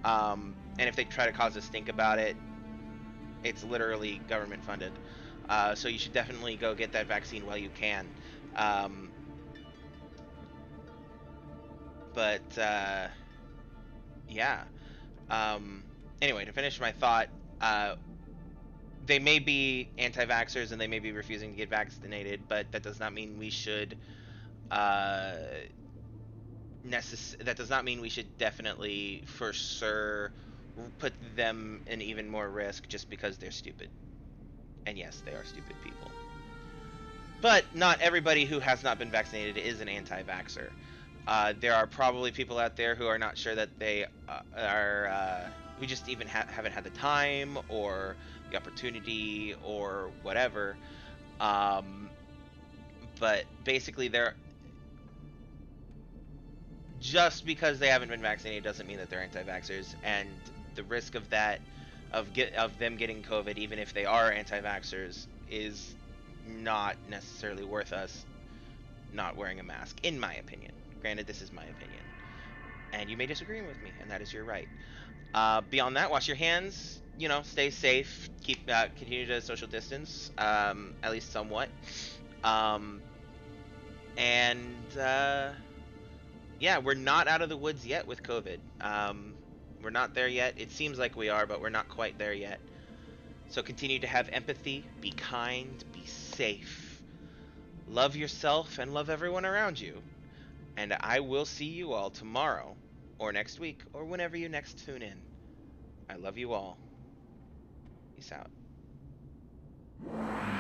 Um, and if they try to cause a stink about it, it's literally government funded. Uh, so you should definitely go get that vaccine while you can. Um, but, uh, yeah. Um, anyway, to finish my thought, uh, they may be anti-vaxxers and they may be refusing to get vaccinated, but that does not mean we should, uh, necess- that does not mean we should definitely, for sure, put them in even more risk just because they're stupid. And yes, they are stupid people. But not everybody who has not been vaccinated is an anti-vaxxer. Uh, there are probably people out there who are not sure that they uh, are, uh, who just even ha haven't had the time or the opportunity or whatever. Um, but basically, they're just because they haven't been vaccinated doesn't mean that they're anti-vaxxers, and the risk of that, of get, of them getting COVID, even if they are anti-vaxxers, is not necessarily worth us not wearing a mask, in my opinion. Granted, this is my opinion, and you may disagree with me, and that is your right. Uh, beyond that, wash your hands, you know, stay safe, keep uh, continue to social distance, um, at least somewhat. Um, and, uh, yeah, we're not out of the woods yet with COVID. Um, we're not there yet. It seems like we are, but we're not quite there yet. So continue to have empathy, be kind, be safe. Love yourself and love everyone around you. And I will see you all tomorrow, or next week, or whenever you next tune in. I love you all. Peace out.